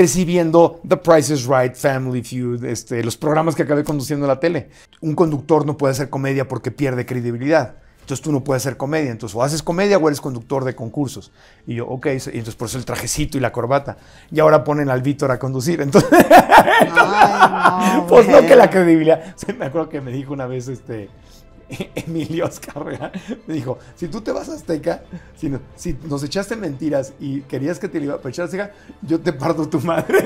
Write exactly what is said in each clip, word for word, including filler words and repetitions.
crecí viendo The Price is Right, Family Feud, este, los programas que acabé conduciendo en la tele. Un conductor no puede hacer comedia porque pierde credibilidad. Entonces tú no puedes hacer comedia. Entonces o haces comedia o eres conductor de concursos. Y yo, ok, y entonces por eso el trajecito y la corbata. Y ahora ponen al Víctor a conducir. Entonces, ay, no, pues no, que la credibilidad. O sea, me acuerdo que me dijo una vez este... Emilio Oscar, ¿verdad? Me dijo, si tú te vas a Azteca, si, no, si nos echaste mentiras y querías que te iba a echar Azteca, yo te parto tu madre.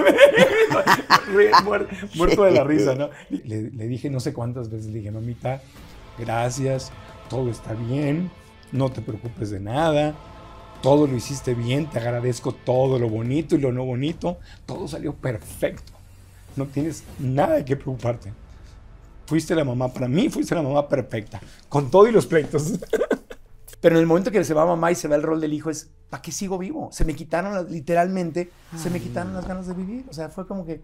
Muerto de la risa, ¿no? Le, le dije no sé cuántas veces, le dije, mamita, gracias, todo está bien, no te preocupes de nada, todo lo hiciste bien, te agradezco todo lo bonito y lo no bonito, todo salió perfecto, no tienes nada de qué preocuparte. Fuiste la mamá, para mí fuiste la mamá perfecta, con todo y los pleitos. Pero en el momento que se va mamá y se va el rol del hijo es, ¿para qué sigo vivo? Se me quitaron, literalmente, ay, se me quitaron no. las ganas de vivir. O sea, fue como que,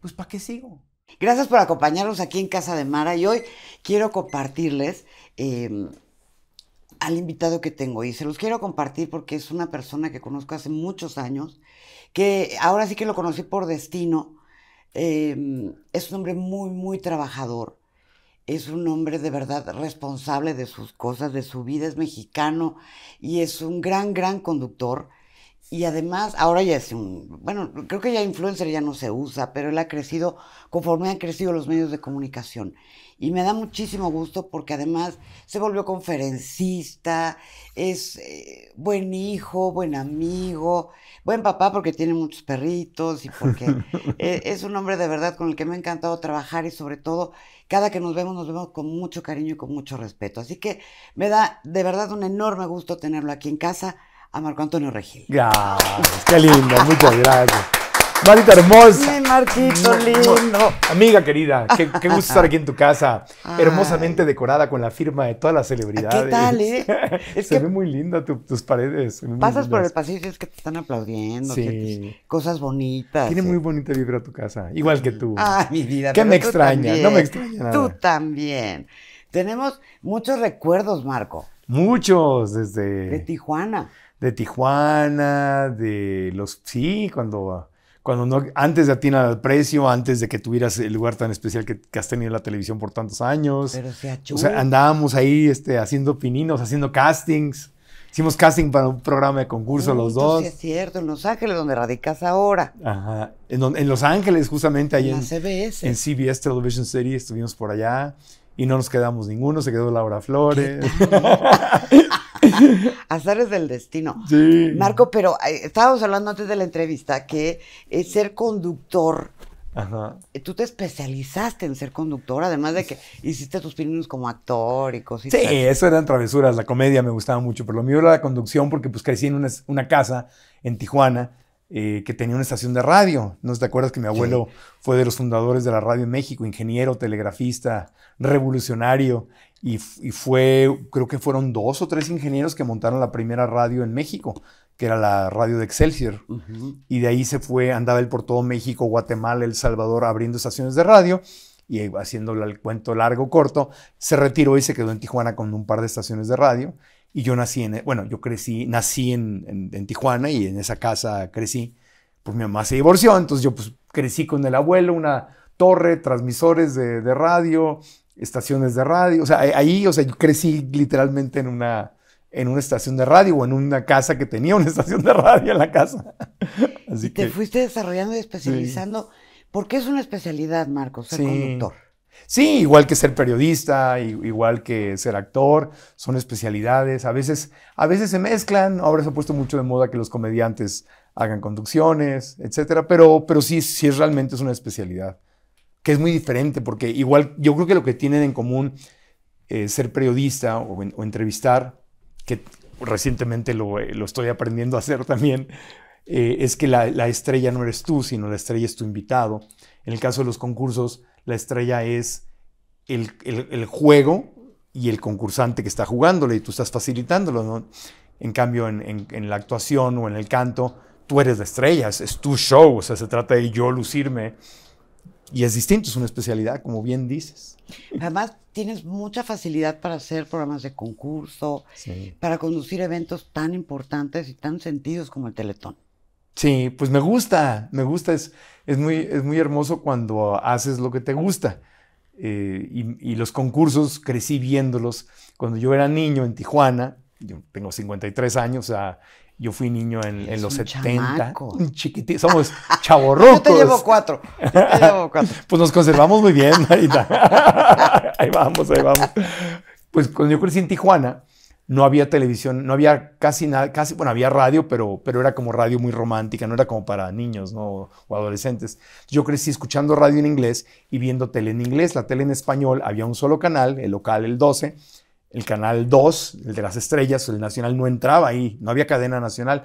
pues, ¿para qué sigo? Gracias por acompañarnos aquí en Casa de Mara. Y hoy quiero compartirles eh, al invitado que tengo. Y se los quiero compartir porque es una persona que conozco hace muchos años, que ahora sí que lo conocí por destino. Eh, es un hombre muy, muy trabajador. Es un hombre de verdad responsable de sus cosas, de su vida. Es mexicano y es un gran, gran conductor. Y además, ahora ya es un... Bueno, creo que ya influencer ya no se usa, pero él ha crecido conforme han crecido los medios de comunicación. Y me da muchísimo gusto porque además se volvió conferencista, es eh, buen hijo, buen amigo, buen papá porque tiene muchos perritos y porque eh, es un hombre de verdad con el que me ha encantado trabajar y sobre todo cada que nos vemos, nos vemos con mucho cariño y con mucho respeto. Así que me da de verdad un enorme gusto tenerlo aquí en casa, a Marco Antonio Regil. Gracias, qué lindo, muchas gracias. Marita hermosa. Mi Marquito lindo. Amiga querida, qué, qué gusto estar aquí en tu casa. Ay. Hermosamente decorada con la firma de todas las celebridades. ¿Qué tal, eh? Es Se que ve muy linda tu, tus paredes. Pasas por el pasillo y es que te están aplaudiendo. Sí. Que, cosas bonitas. Tiene eh. muy bonita vibra tu casa, igual que tú. Ay, mi vida. ¿Qué me extraña? También. No me extraña nada. Tú también. Tenemos muchos recuerdos, Marco. Muchos, desde... De Tijuana. De Tijuana, de los... Sí, cuando... Cuando no, antes de atinar al precio, antes de que tuvieras el lugar tan especial que, que has tenido en la televisión por tantos años. Pero se achú. O sea, andábamos ahí este, haciendo pininos, haciendo castings. Hicimos casting para un programa de concurso sí, los dos. Sí, es cierto, en Los Ángeles, donde radicas ahora. Ajá. En, en Los Ángeles, justamente ahí en, en C B S. En C B S Television City, estuvimos por allá y no nos quedamos ninguno, se quedó Laura Flores. Azares del destino. Sí. Marco, pero eh, estábamos hablando antes de la entrevista que eh, ser conductor, ajá, eh, tú te especializaste en ser conductor, además de que hiciste tus pininos como actor y cositas. Sí, eso eran travesuras, la comedia me gustaba mucho, pero lo mío era la conducción porque pues crecí en una, una casa en Tijuana eh, que tenía una estación de radio. ¿No te acuerdas que mi abuelo sí. fue de los fundadores de la radio en México, ingeniero, telegrafista, revolucionario? Y, y fue, creo que fueron dos o tres ingenieros que montaron la primera radio en México, que era la radio de Excelsior. Uh-huh. Y de ahí se fue Anabel por todo México, Guatemala, El Salvador, abriendo estaciones de radio. Y haciéndole el cuento largo, corto, se retiró y se quedó en Tijuana con un par de estaciones de radio. Y yo nací en, bueno, yo crecí, nací en, en, en Tijuana y en esa casa crecí. Pues mi mamá se divorció, entonces yo pues crecí con el abuelo, una torre, transmisores de, de radio... estaciones de radio, o sea, ahí, o sea, yo crecí literalmente en una, en una estación de radio o en una casa que tenía una estación de radio en la casa. Así que, te fuiste desarrollando y especializando, sí. porque es una especialidad, Marcos, ser sí. conductor. Sí, igual que ser periodista, igual que ser actor, son especialidades, a veces, a veces se mezclan, ahora se ha puesto mucho de moda que los comediantes hagan conducciones, etcétera, pero, pero sí, sí realmente es una especialidad. Que es muy diferente, porque igual yo creo que lo que tienen en común eh, ser periodista o, en, o entrevistar, que recientemente lo, eh, lo estoy aprendiendo a hacer también, eh, es que la, la estrella no eres tú, sino la estrella es tu invitado. En el caso de los concursos, la estrella es el, el, el juego y el concursante que está jugándole y tú estás facilitándolo, ¿no? En cambio, en, en, en la actuación o en el canto, tú eres la estrella, es, es tu show, o sea, se trata de yo lucirme. Y es distinto, es una especialidad, como bien dices. Además, tienes mucha facilidad para hacer programas de concurso, sí. para conducir eventos tan importantes y tan sentidos como el Teletón. Sí, pues me gusta, me gusta, es, es, muy, es muy hermoso cuando haces lo que te gusta. Eh, y, y los concursos crecí viéndolos. Cuando yo era niño en Tijuana, yo tengo cincuenta y tres años, o sea, yo fui niño en, en los setenta. Un chiquitito, somos chavorrucos. Yo te llevo cuatro, yo te llevo cuatro. Pues nos conservamos muy bien, Marita. Ahí vamos, ahí vamos. Pues cuando yo crecí en Tijuana, no había televisión, no había casi nada, casi, bueno, había radio, pero, pero era como radio muy romántica, no era como para niños, ¿no? O adolescentes. Yo crecí escuchando radio en inglés y viendo tele en inglés. La tele en español, había un solo canal, el local, el doce, el canal dos, el de las estrellas, el nacional no entraba ahí, no había cadena nacional.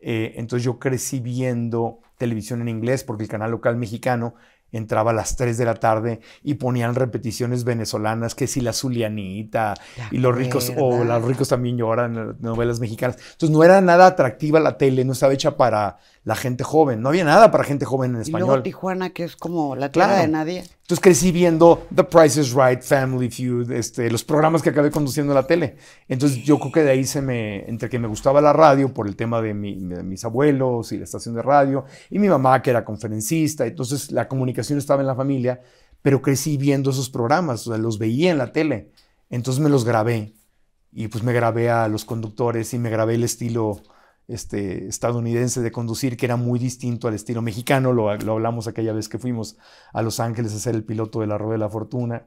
Eh, entonces yo crecí viendo televisión en inglés porque el canal local mexicano entraba a las tres de la tarde y ponían repeticiones venezolanas, que si La Zulianita y Los Ricos, o oh, Los Ricos También Lloran, novelas mexicanas. Entonces no era nada atractiva la tele, no estaba hecha para la gente joven, no había nada para gente joven en español. Y luego Tijuana, que es como la tierra, claro, de nadie. Entonces crecí viendo The Price is Right, Family Feud, este, los programas que acabé conduciendo en la tele. Entonces yo creo que de ahí se me, entre que me gustaba la radio por el tema de, mi, de mis abuelos y la estación de radio, y mi mamá que era conferencista, entonces la comunicación estaba en la familia, pero crecí viendo esos programas, o sea, los veía en la tele. Entonces me los grabé, y pues me grabé a los conductores y me grabé el estilo... Este, estadounidense de conducir, que era muy distinto al estilo mexicano. Lo, lo hablamos aquella vez que fuimos a Los Ángeles a ser el piloto de la Rueda de la Fortuna.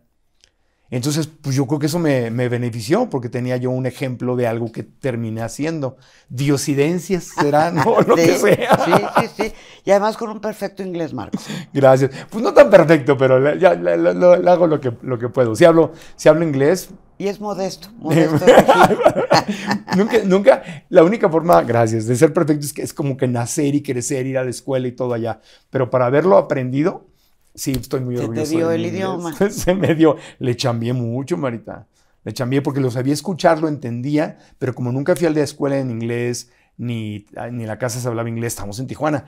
Entonces, pues yo creo que eso me, me benefició, porque tenía yo un ejemplo de algo que terminé haciendo. Diosidencias serán, o lo sí, que sea. Sí, sí, sí. Y además con un perfecto inglés, Marco. Gracias. Pues no tan perfecto, pero la, ya, la, la, la hago lo que, lo que puedo. Si hablo, si hablo inglés... Y es modesto, modesto. nunca, nunca, la única forma, gracias, de ser perfecto es que es como que nacer y crecer, ir a la escuela y todo allá. Pero para haberlo aprendido, sí, estoy muy orgulloso. Se te dio el idioma. Se me dio, le chambié mucho, Marita. Le chambié porque lo sabía escuchar, lo entendía, pero como nunca fui a la escuela en inglés, ni, ni en la casa se hablaba inglés, estamos en Tijuana,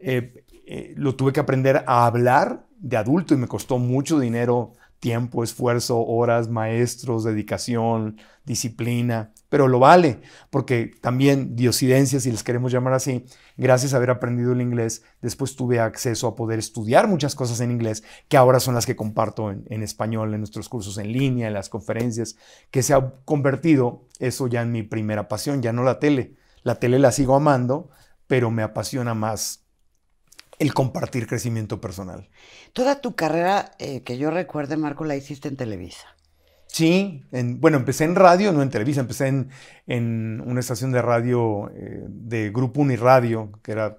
eh, eh, lo tuve que aprender a hablar de adulto y me costó mucho dinero. Tiempo, esfuerzo, horas, maestros, dedicación, disciplina, pero lo vale, porque también diosidencias, si les queremos llamar así, gracias a haber aprendido el inglés, después tuve acceso a poder estudiar muchas cosas en inglés, que ahora son las que comparto en, en español, en nuestros cursos en línea, en las conferencias, que se ha convertido eso ya en mi primera pasión, ya no la tele. La tele la sigo amando, pero me apasiona más el compartir crecimiento personal. Toda tu carrera, eh, que yo recuerde, Marco, la hiciste en Televisa. Sí, en, bueno, empecé en radio, no en Televisa, empecé en, en una estación de radio eh, de Grupo Uniradio, que era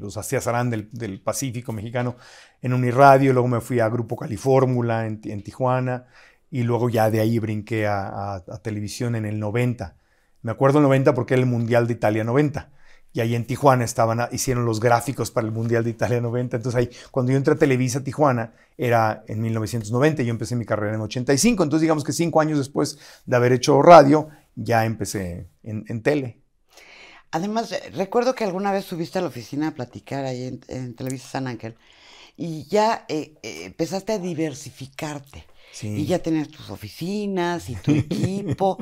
los hacía Sarán del, del Pacífico mexicano, en Uniradio, luego me fui a Grupo Califórmula en, en Tijuana, y luego ya de ahí brinqué a, a, a televisión en el noventa. Me acuerdo el noventa porque era el Mundial de Italia noventa. Y ahí en Tijuana estaban, hicieron los gráficos para el Mundial de Italia noventa. Entonces ahí, cuando yo entré a Televisa Tijuana, era en mil novecientos noventa. Yo empecé mi carrera en ochenta y cinco. Entonces digamos que cinco años después de haber hecho radio, ya empecé en, en tele. Además, recuerdo que alguna vez subiste a la oficina a platicar ahí en, en Televisa San Ángel. Y ya eh, eh, empezaste a diversificarte. Sí. Y ya tenías tus oficinas y tu equipo.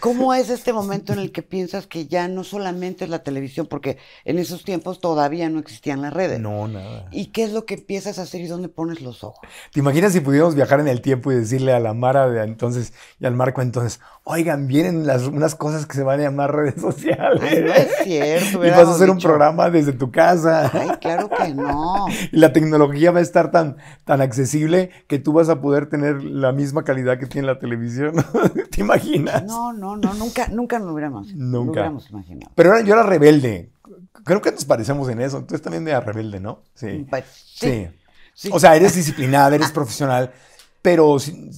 ¿Cómo es este momento en el que piensas que ya no solamente es la televisión? Porque en esos tiempos todavía no existían las redes. No, nada. ¿Y qué es lo que empiezas a hacer y dónde pones los ojos? ¿Te imaginas si pudiéramos viajar en el tiempo y decirle a la Mara de entonces y al Marco entonces, oigan, vienen las, unas cosas que se van a llamar redes sociales? Ay, no es cierto. Y vas a hacer dicho... un programa desde tu casa. Ay, claro que no. Y la tecnología va a estar tan, tan accesible que tú vas a poder tener la misma calidad que tiene la televisión. ¿Te imaginas? No, no, no, nunca, nunca nos hubiéramos, nunca. Lo hubiéramos imaginado. Pero era, yo era rebelde. Creo que nos parecemos en eso. Entonces también era rebelde, ¿no? Sí. Sí. Sí. O sea, eres disciplinada, eres profesional, pero si,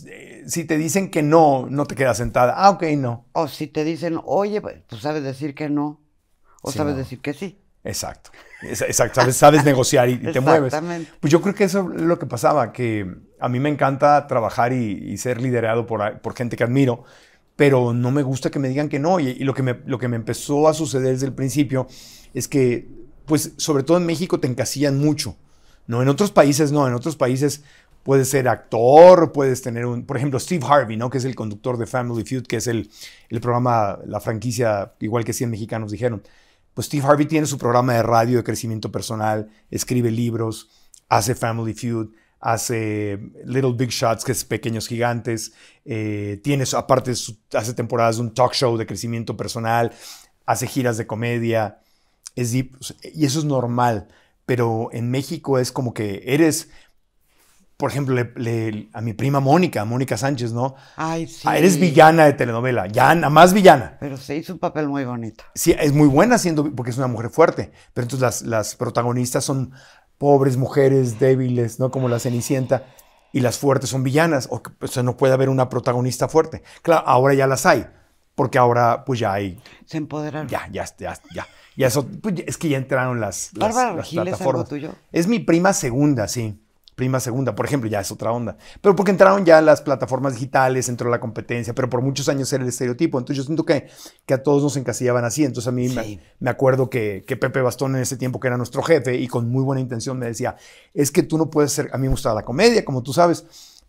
si te dicen que no, no te quedas sentada. Ah, ok, no. O si te dicen, oye, pues sabes decir que no, o sí, sabes no. decir que sí. Exacto. Exacto. Sabes, sabes negociar y, y te mueves. Exactamente. Pues yo creo que eso es lo que pasaba, que a mí me encanta trabajar y, y ser liderado por, por gente que admiro, pero no me gusta que me digan que no. Y, y lo, que me, lo que me empezó a suceder desde el principio es que, pues, sobre todo en México te encasillan mucho. No, en otros países no. En otros países puedes ser actor, puedes tener un... Por ejemplo, Steve Harvey, ¿no? Que es el conductor de Family Feud, que es el, el programa, la franquicia, igual que cien Mexicanos Dijeron. pues Steve Harvey tiene su programa de radio de crecimiento personal, escribe libros, hace Family Feud, hace Little Big Shots, que es Pequeños Gigantes, eh, tiene, aparte su, hace temporadas de un talk show de crecimiento personal, hace giras de comedia, es deep, y eso es normal, pero en México es como que eres... Por ejemplo, le, le, a mi prima Mónica, Mónica Sánchez, ¿no? Ay, sí. Ah, eres villana de telenovela, ya nada más villana. Pero se hizo un papel muy bonito. Sí, es muy buena siendo, porque es una mujer fuerte. Pero entonces las, las protagonistas son pobres mujeres débiles, ¿no? Como la Cenicienta. Y las fuertes son villanas. O, o sea, no puede haber una protagonista fuerte. Claro, ahora ya las hay. Porque ahora, pues ya hay... Se empoderaron. Ya, ya, ya, ya. Y eso, pues, es que ya entraron las, las, Bárbara las Regil, plataformas. ¿Es algo tuyo? Es mi prima segunda, sí. Prima segunda, por ejemplo, ya es otra onda. Pero porque entraron ya las plataformas digitales, entró la competencia, pero por muchos años era el estereotipo. Entonces yo siento que, que a todos nos encasillaban así. Entonces a mí sí. me, me acuerdo que, que Pepe Bastón en ese tiempo, que era nuestro jefe, y con muy buena intención me decía, es que tú no puedes ser... A mí me gustaba la comedia, como tú sabes,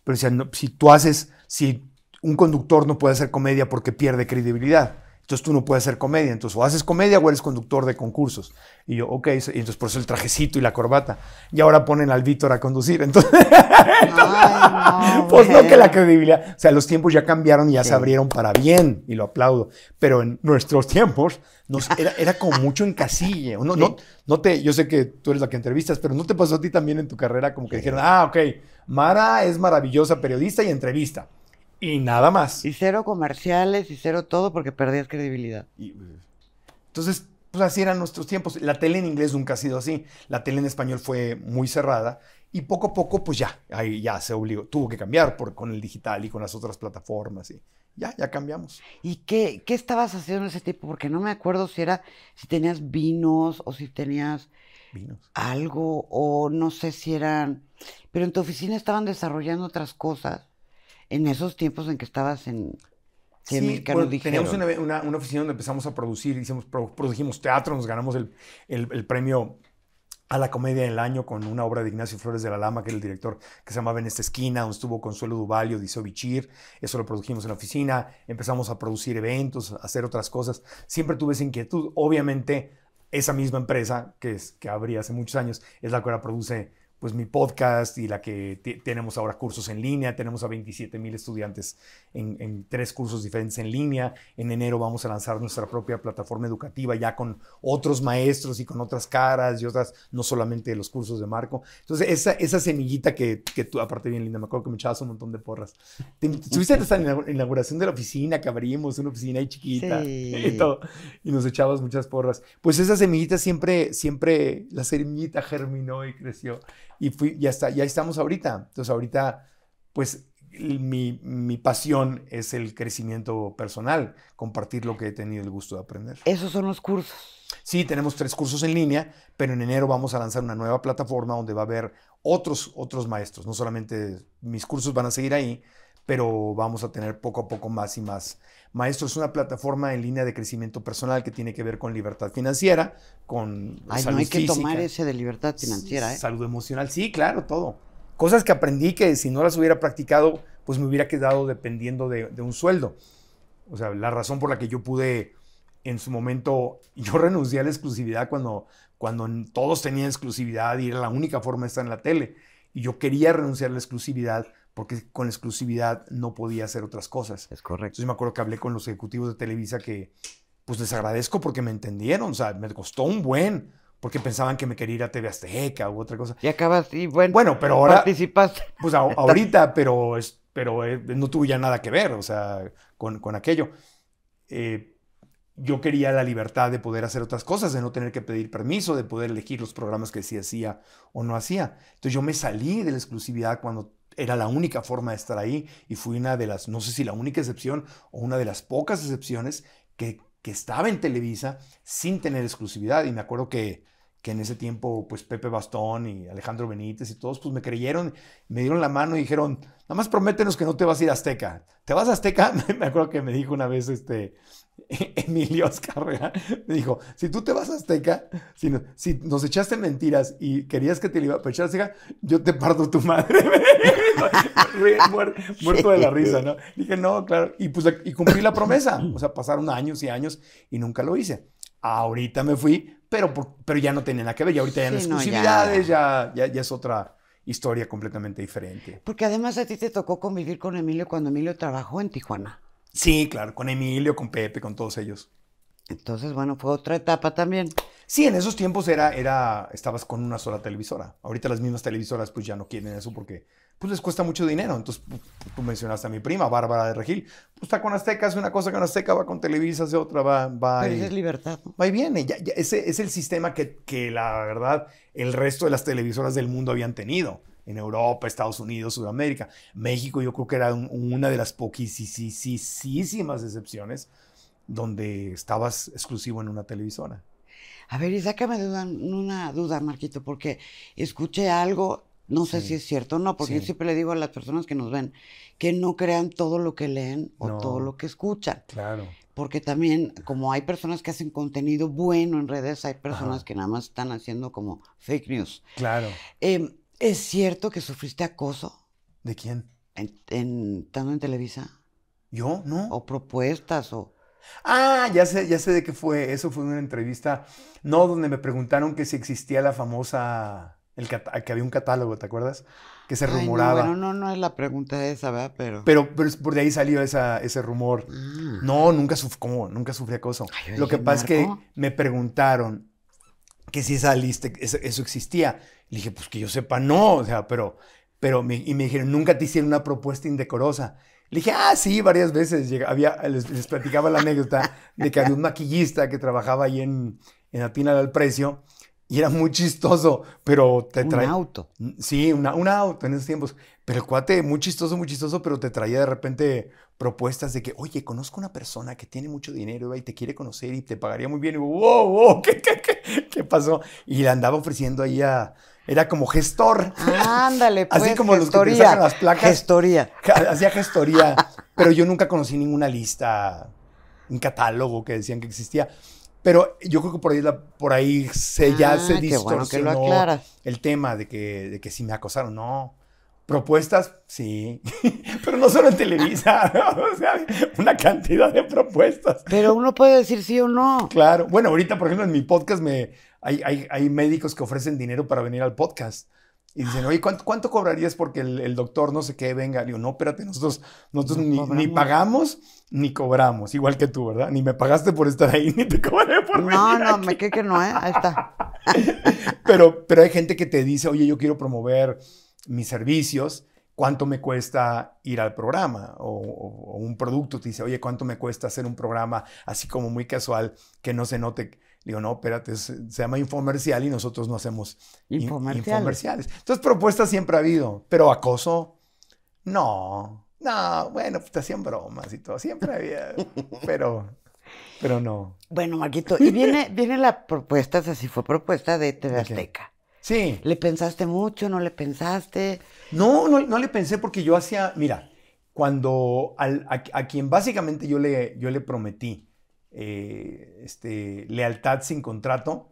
pero decía, no, si tú haces... Si un conductor no puede hacer comedia porque pierde credibilidad, entonces tú no puedes hacer comedia. Entonces o haces comedia o eres conductor de concursos. Y yo, ok. Y entonces por eso el trajecito y la corbata. Y ahora ponen al Víctor a conducir. Entonces, ay, no, pues no, que la credibilidad. O sea, los tiempos ya cambiaron y ya sí. se abrieron para bien. Y lo aplaudo. Pero en nuestros tiempos nos, era, era como mucho en casilla. No, sí. no, no te, yo sé que tú eres la que entrevistas, pero ¿no te pasó a ti también en tu carrera? Como que sí. dijeron, ah, ok, Mara es maravillosa periodista y entrevista. Y nada más. Y cero comerciales, y cero todo, porque perdías credibilidad. Y, entonces, pues así eran nuestros tiempos. La tele en inglés nunca ha sido así. La tele en español fue muy cerrada. Y poco a poco, pues ya, ahí ya se obligó. Tuvo que cambiar por, con el digital y con las otras plataformas. Y ya, ya cambiamos. ¿Y qué, qué estabas haciendo en ese tiempo? Porque no me acuerdo si era, si tenías vinos o si tenías... Vinos. Algo, o no sé si eran... Pero en tu oficina estaban desarrollando otras cosas. En esos tiempos en que estabas en... Sí, bueno, teníamos una, una, una oficina donde empezamos a producir, hicimos, produjimos teatro, nos ganamos el, el, el premio a la comedia del año con una obra de Ignacio Flores de la Lama, que era el director, que se llamaba En esta esquina, donde estuvo Consuelo Duvalio, Odiseo Bichir. Eso lo produjimos en la oficina, empezamos a producir eventos, a hacer otras cosas. Siempre tuve esa inquietud. Obviamente, esa misma empresa que, es, que abrí hace muchos años es la que ahora produce... pues mi podcast y la que tenemos ahora cursos en línea. Tenemos a veintisiete mil estudiantes en, en tres cursos diferentes en línea. En enero vamos a lanzar nuestra propia plataforma educativa ya con otros maestros y con otras caras y otras, no solamente los cursos de Marco. Entonces, esa, esa semillita que, que tú, aparte bien linda, me acuerdo que me echabas un montón de porras. Te, estuviste a esta inauguración de la oficina que abrimos, una oficina ahí chiquita sí. y todo. Y nos echabas muchas porras. Pues esa semillita siempre, siempre, la semillita germinó y creció. Y fui, ya está, ya estamos ahorita. Entonces ahorita, pues mi, mi pasión es el crecimiento personal, compartir lo que he tenido el gusto de aprender. Esos son los cursos. Sí, tenemos tres cursos en línea, pero en enero vamos a lanzar una nueva plataforma donde va a haber otros, otros maestros. No solamente mis cursos van a seguir ahí, pero vamos a tener poco a poco más y más maestros. Es una plataforma en línea de crecimiento personal que tiene que ver con libertad financiera, con Ay, salud no hay que física, tomar ese de libertad financiera. ¿eh? Salud emocional, sí, claro, todo. Cosas que aprendí que si no las hubiera practicado, pues me hubiera quedado dependiendo de, de un sueldo. O sea, la razón por la que yo pude, en su momento, yo renuncié a la exclusividad cuando, cuando todos tenían exclusividad y era la única forma de estar en la tele. Y yo quería renunciar a la exclusividad porque con la exclusividad no podía hacer otras cosas. Es correcto. Entonces me acuerdo que hablé con los ejecutivos de Televisa que, pues les agradezco porque me entendieron. O sea, me costó un buen, porque pensaban que me quería ir a T V Azteca u otra cosa. Y acabas, y bueno, bueno pero ahora, participaste. Pues a, ahorita, pero, pero eh, no tuve ya nada que ver, o sea, con, con aquello. Eh, yo quería la libertad de poder hacer otras cosas, de no tener que pedir permiso, de poder elegir los programas que sí hacía o no hacía. Entonces yo me salí de la exclusividad cuando... Era la única forma de estar ahí y fui una de las, no sé si la única excepción o una de las pocas excepciones que, que estaba en Televisa sin tener exclusividad. Y me acuerdo que, que en ese tiempo, pues Pepe Bastón y Alejandro Benítez y todos, pues me creyeron, me dieron la mano y dijeron, nada más prométenos que no te vas a ir a Azteca. ¿Te vas a Azteca? Me acuerdo que me dijo una vez este... Emilio Oscar me dijo, si tú te vas a Azteca, si, no, si nos echaste mentiras y querías que te iba a echar Azteca, yo te parto tu madre. Muerto, muerto de la risa, ¿no? Dije, no, claro. Y, pues, y cumplí la promesa. O sea, pasaron años y años y nunca lo hice. Ahorita me fui, pero, por, pero ya no tenía nada que ver. Y ahorita ya sí, no exclusividades, no, ya... Ya, ya, ya es otra historia completamente diferente. Porque además a ti te tocó convivir con Emilio cuando Emilio trabajó en Tijuana. Sí, claro, con Emilio, con Pepe, con todos ellos. Entonces, bueno, fue otra etapa también. Sí, en esos tiempos era, era, estabas con una sola televisora. Ahorita las mismas televisoras pues ya no quieren eso porque pues les cuesta mucho dinero. Entonces, pues, tú mencionaste a mi prima, Bárbara de Regil. Pues está con Azteca, hace una cosa con Azteca, va con Televisa, hace otra, va, va Pero y... Pero es libertad, ¿no? Va y viene. Ya, ya, ese es el sistema que, que la verdad el resto de las televisoras del mundo habían tenido. En Europa, Estados Unidos, Sudamérica. México yo creo que era un, una de las poquísimas excepciones donde estabas exclusivo en una televisora. A ver, y sácame de una, una duda, Marquito, porque escuché algo, no sé sí. si es cierto o no, porque sí. yo siempre le digo a las personas que nos ven que no crean todo lo que leen o no. todo lo que escuchan. Claro. Porque también, como hay personas que hacen contenido bueno en redes, hay personas Ajá. que nada más están haciendo como fake news. Claro. Eh, ¿Es cierto que sufriste acoso? ¿De quién? En, en, ¿Tanto en Televisa? ¿Yo? ¿No? ¿O propuestas o...? Ah, ya sé, ya sé de qué fue. Eso fue una entrevista, no, donde me preguntaron que si existía la famosa, el que había un catálogo, ¿te acuerdas? Que se rumoraba. Ay, no, bueno, no, no es la pregunta esa, ¿verdad? Pero, pero, pero por de ahí salió esa, ese rumor. Ah. No, nunca, suf ¿cómo? nunca sufrí acoso. Ay, oye, Lo que pasa Marco. es que me preguntaron que si esa lista, eso existía. Le dije, pues que yo sepa, no, o sea, pero, pero me, y me dijeron, nunca te hicieron una propuesta indecorosa. Le dije, ah, sí, varias veces. Llega, había, les, les platicaba la anécdota de que había un maquillista que trabajaba ahí en, en Atina al Precio y era muy chistoso, pero te traía... Un auto. Sí, una, un auto en esos tiempos. Pero el cuate, muy chistoso, muy chistoso, pero te traía de repente propuestas de que, oye, conozco una persona que tiene mucho dinero y te quiere conocer y te pagaría muy bien. Y digo, wow, wow, ¿qué, qué, qué, qué pasó? Y le andaba ofreciendo ahí a... Era como gestor. Ándale, pues. Así como gestoría, los que utilizan las placas. Gestoría. Hacía gestoría. Pero yo nunca conocí ninguna lista, un catálogo que decían que existía. Pero yo creo que por ahí, la, por ahí se, ya ah, se distorsionó qué bueno que lo aclaras. El tema de que, de que si me acosaron. No. Propuestas, sí. Pero no solo en Televisa. ¿no? O sea, una cantidad de propuestas. Pero uno puede decir sí o no. Claro. Bueno, ahorita, por ejemplo, en mi podcast me... Hay, hay, hay médicos que ofrecen dinero para venir al podcast. Y dicen, oye, ¿cuánto, cuánto cobrarías porque el, el doctor no sé qué venga? Le digo, no, espérate, nosotros, nosotros ni, ni pagamos ni cobramos. Igual que tú, ¿verdad? Ni me pagaste por estar ahí, ni te cobré por venir No, no, aquí. me cree que no, ¿eh? Ahí está. pero, pero hay gente que te dice, oye, yo quiero promover mis servicios. ¿Cuánto me cuesta ir al programa? O, o, o un producto te dice, oye, ¿cuánto me cuesta hacer un programa así como muy casual que no se note...? Digo, no, espérate, se llama infomercial y nosotros no hacemos infomerciales. infomerciales. Entonces, propuestas siempre ha habido, pero acoso, no. No, bueno, pues te hacían bromas y todo, siempre había, pero, pero no. Bueno, Marquito, y viene, viene la propuesta, o sea, si fue propuesta de T V Azteca. Sí. ¿Le pensaste mucho, no le pensaste? No, no, no le pensé porque yo hacía, mira, cuando al, a, a quien básicamente yo le, yo le prometí, Eh, este, lealtad sin contrato,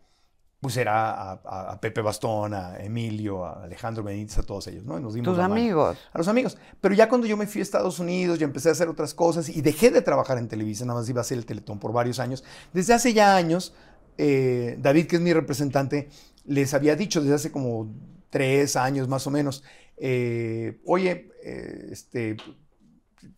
pues era a, a, a Pepe Bastón, a Emilio, a Alejandro Benítez, a todos ellos, ¿no? Nos dimos Tus amigos. A los amigos. Pero ya cuando yo me fui a Estados Unidos, ya empecé a hacer otras cosas y dejé de trabajar en Televisa, nada más iba a hacer el Teletón por varios años. Desde hace ya años, eh, David, que es mi representante, les había dicho desde hace como tres años más o menos, eh, oye, eh, este...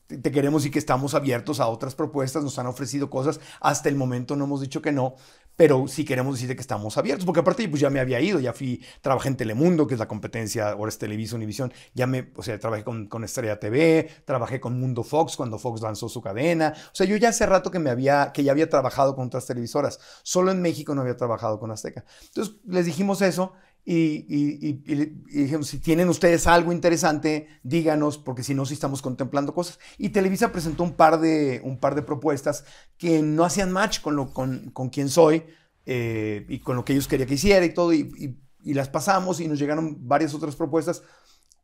te queremos y que estamos abiertos a otras propuestas, nos han ofrecido cosas, hasta el momento no hemos dicho que no, pero sí queremos decirte que estamos abiertos, porque aparte pues ya me había ido, ya fui, trabajé en Telemundo, que es la competencia, ahora es Televisa, Univisión, ya me, o sea, trabajé con, con Estrella T V, trabajé con Mundo Fox, cuando Fox lanzó su cadena, o sea, yo ya hace rato que me había, que ya había trabajado con otras televisoras, solo en México no había trabajado con Azteca, entonces les dijimos eso, Y, y, y, y dijimos, si tienen ustedes algo interesante, díganos, porque si no, sí estamos contemplando cosas. Y Televisa presentó un par de, un par de propuestas que no hacían match con, lo, con, con quien soy eh, y con lo que ellos querían que hiciera y todo, y, y, y las pasamos y nos llegaron varias otras propuestas.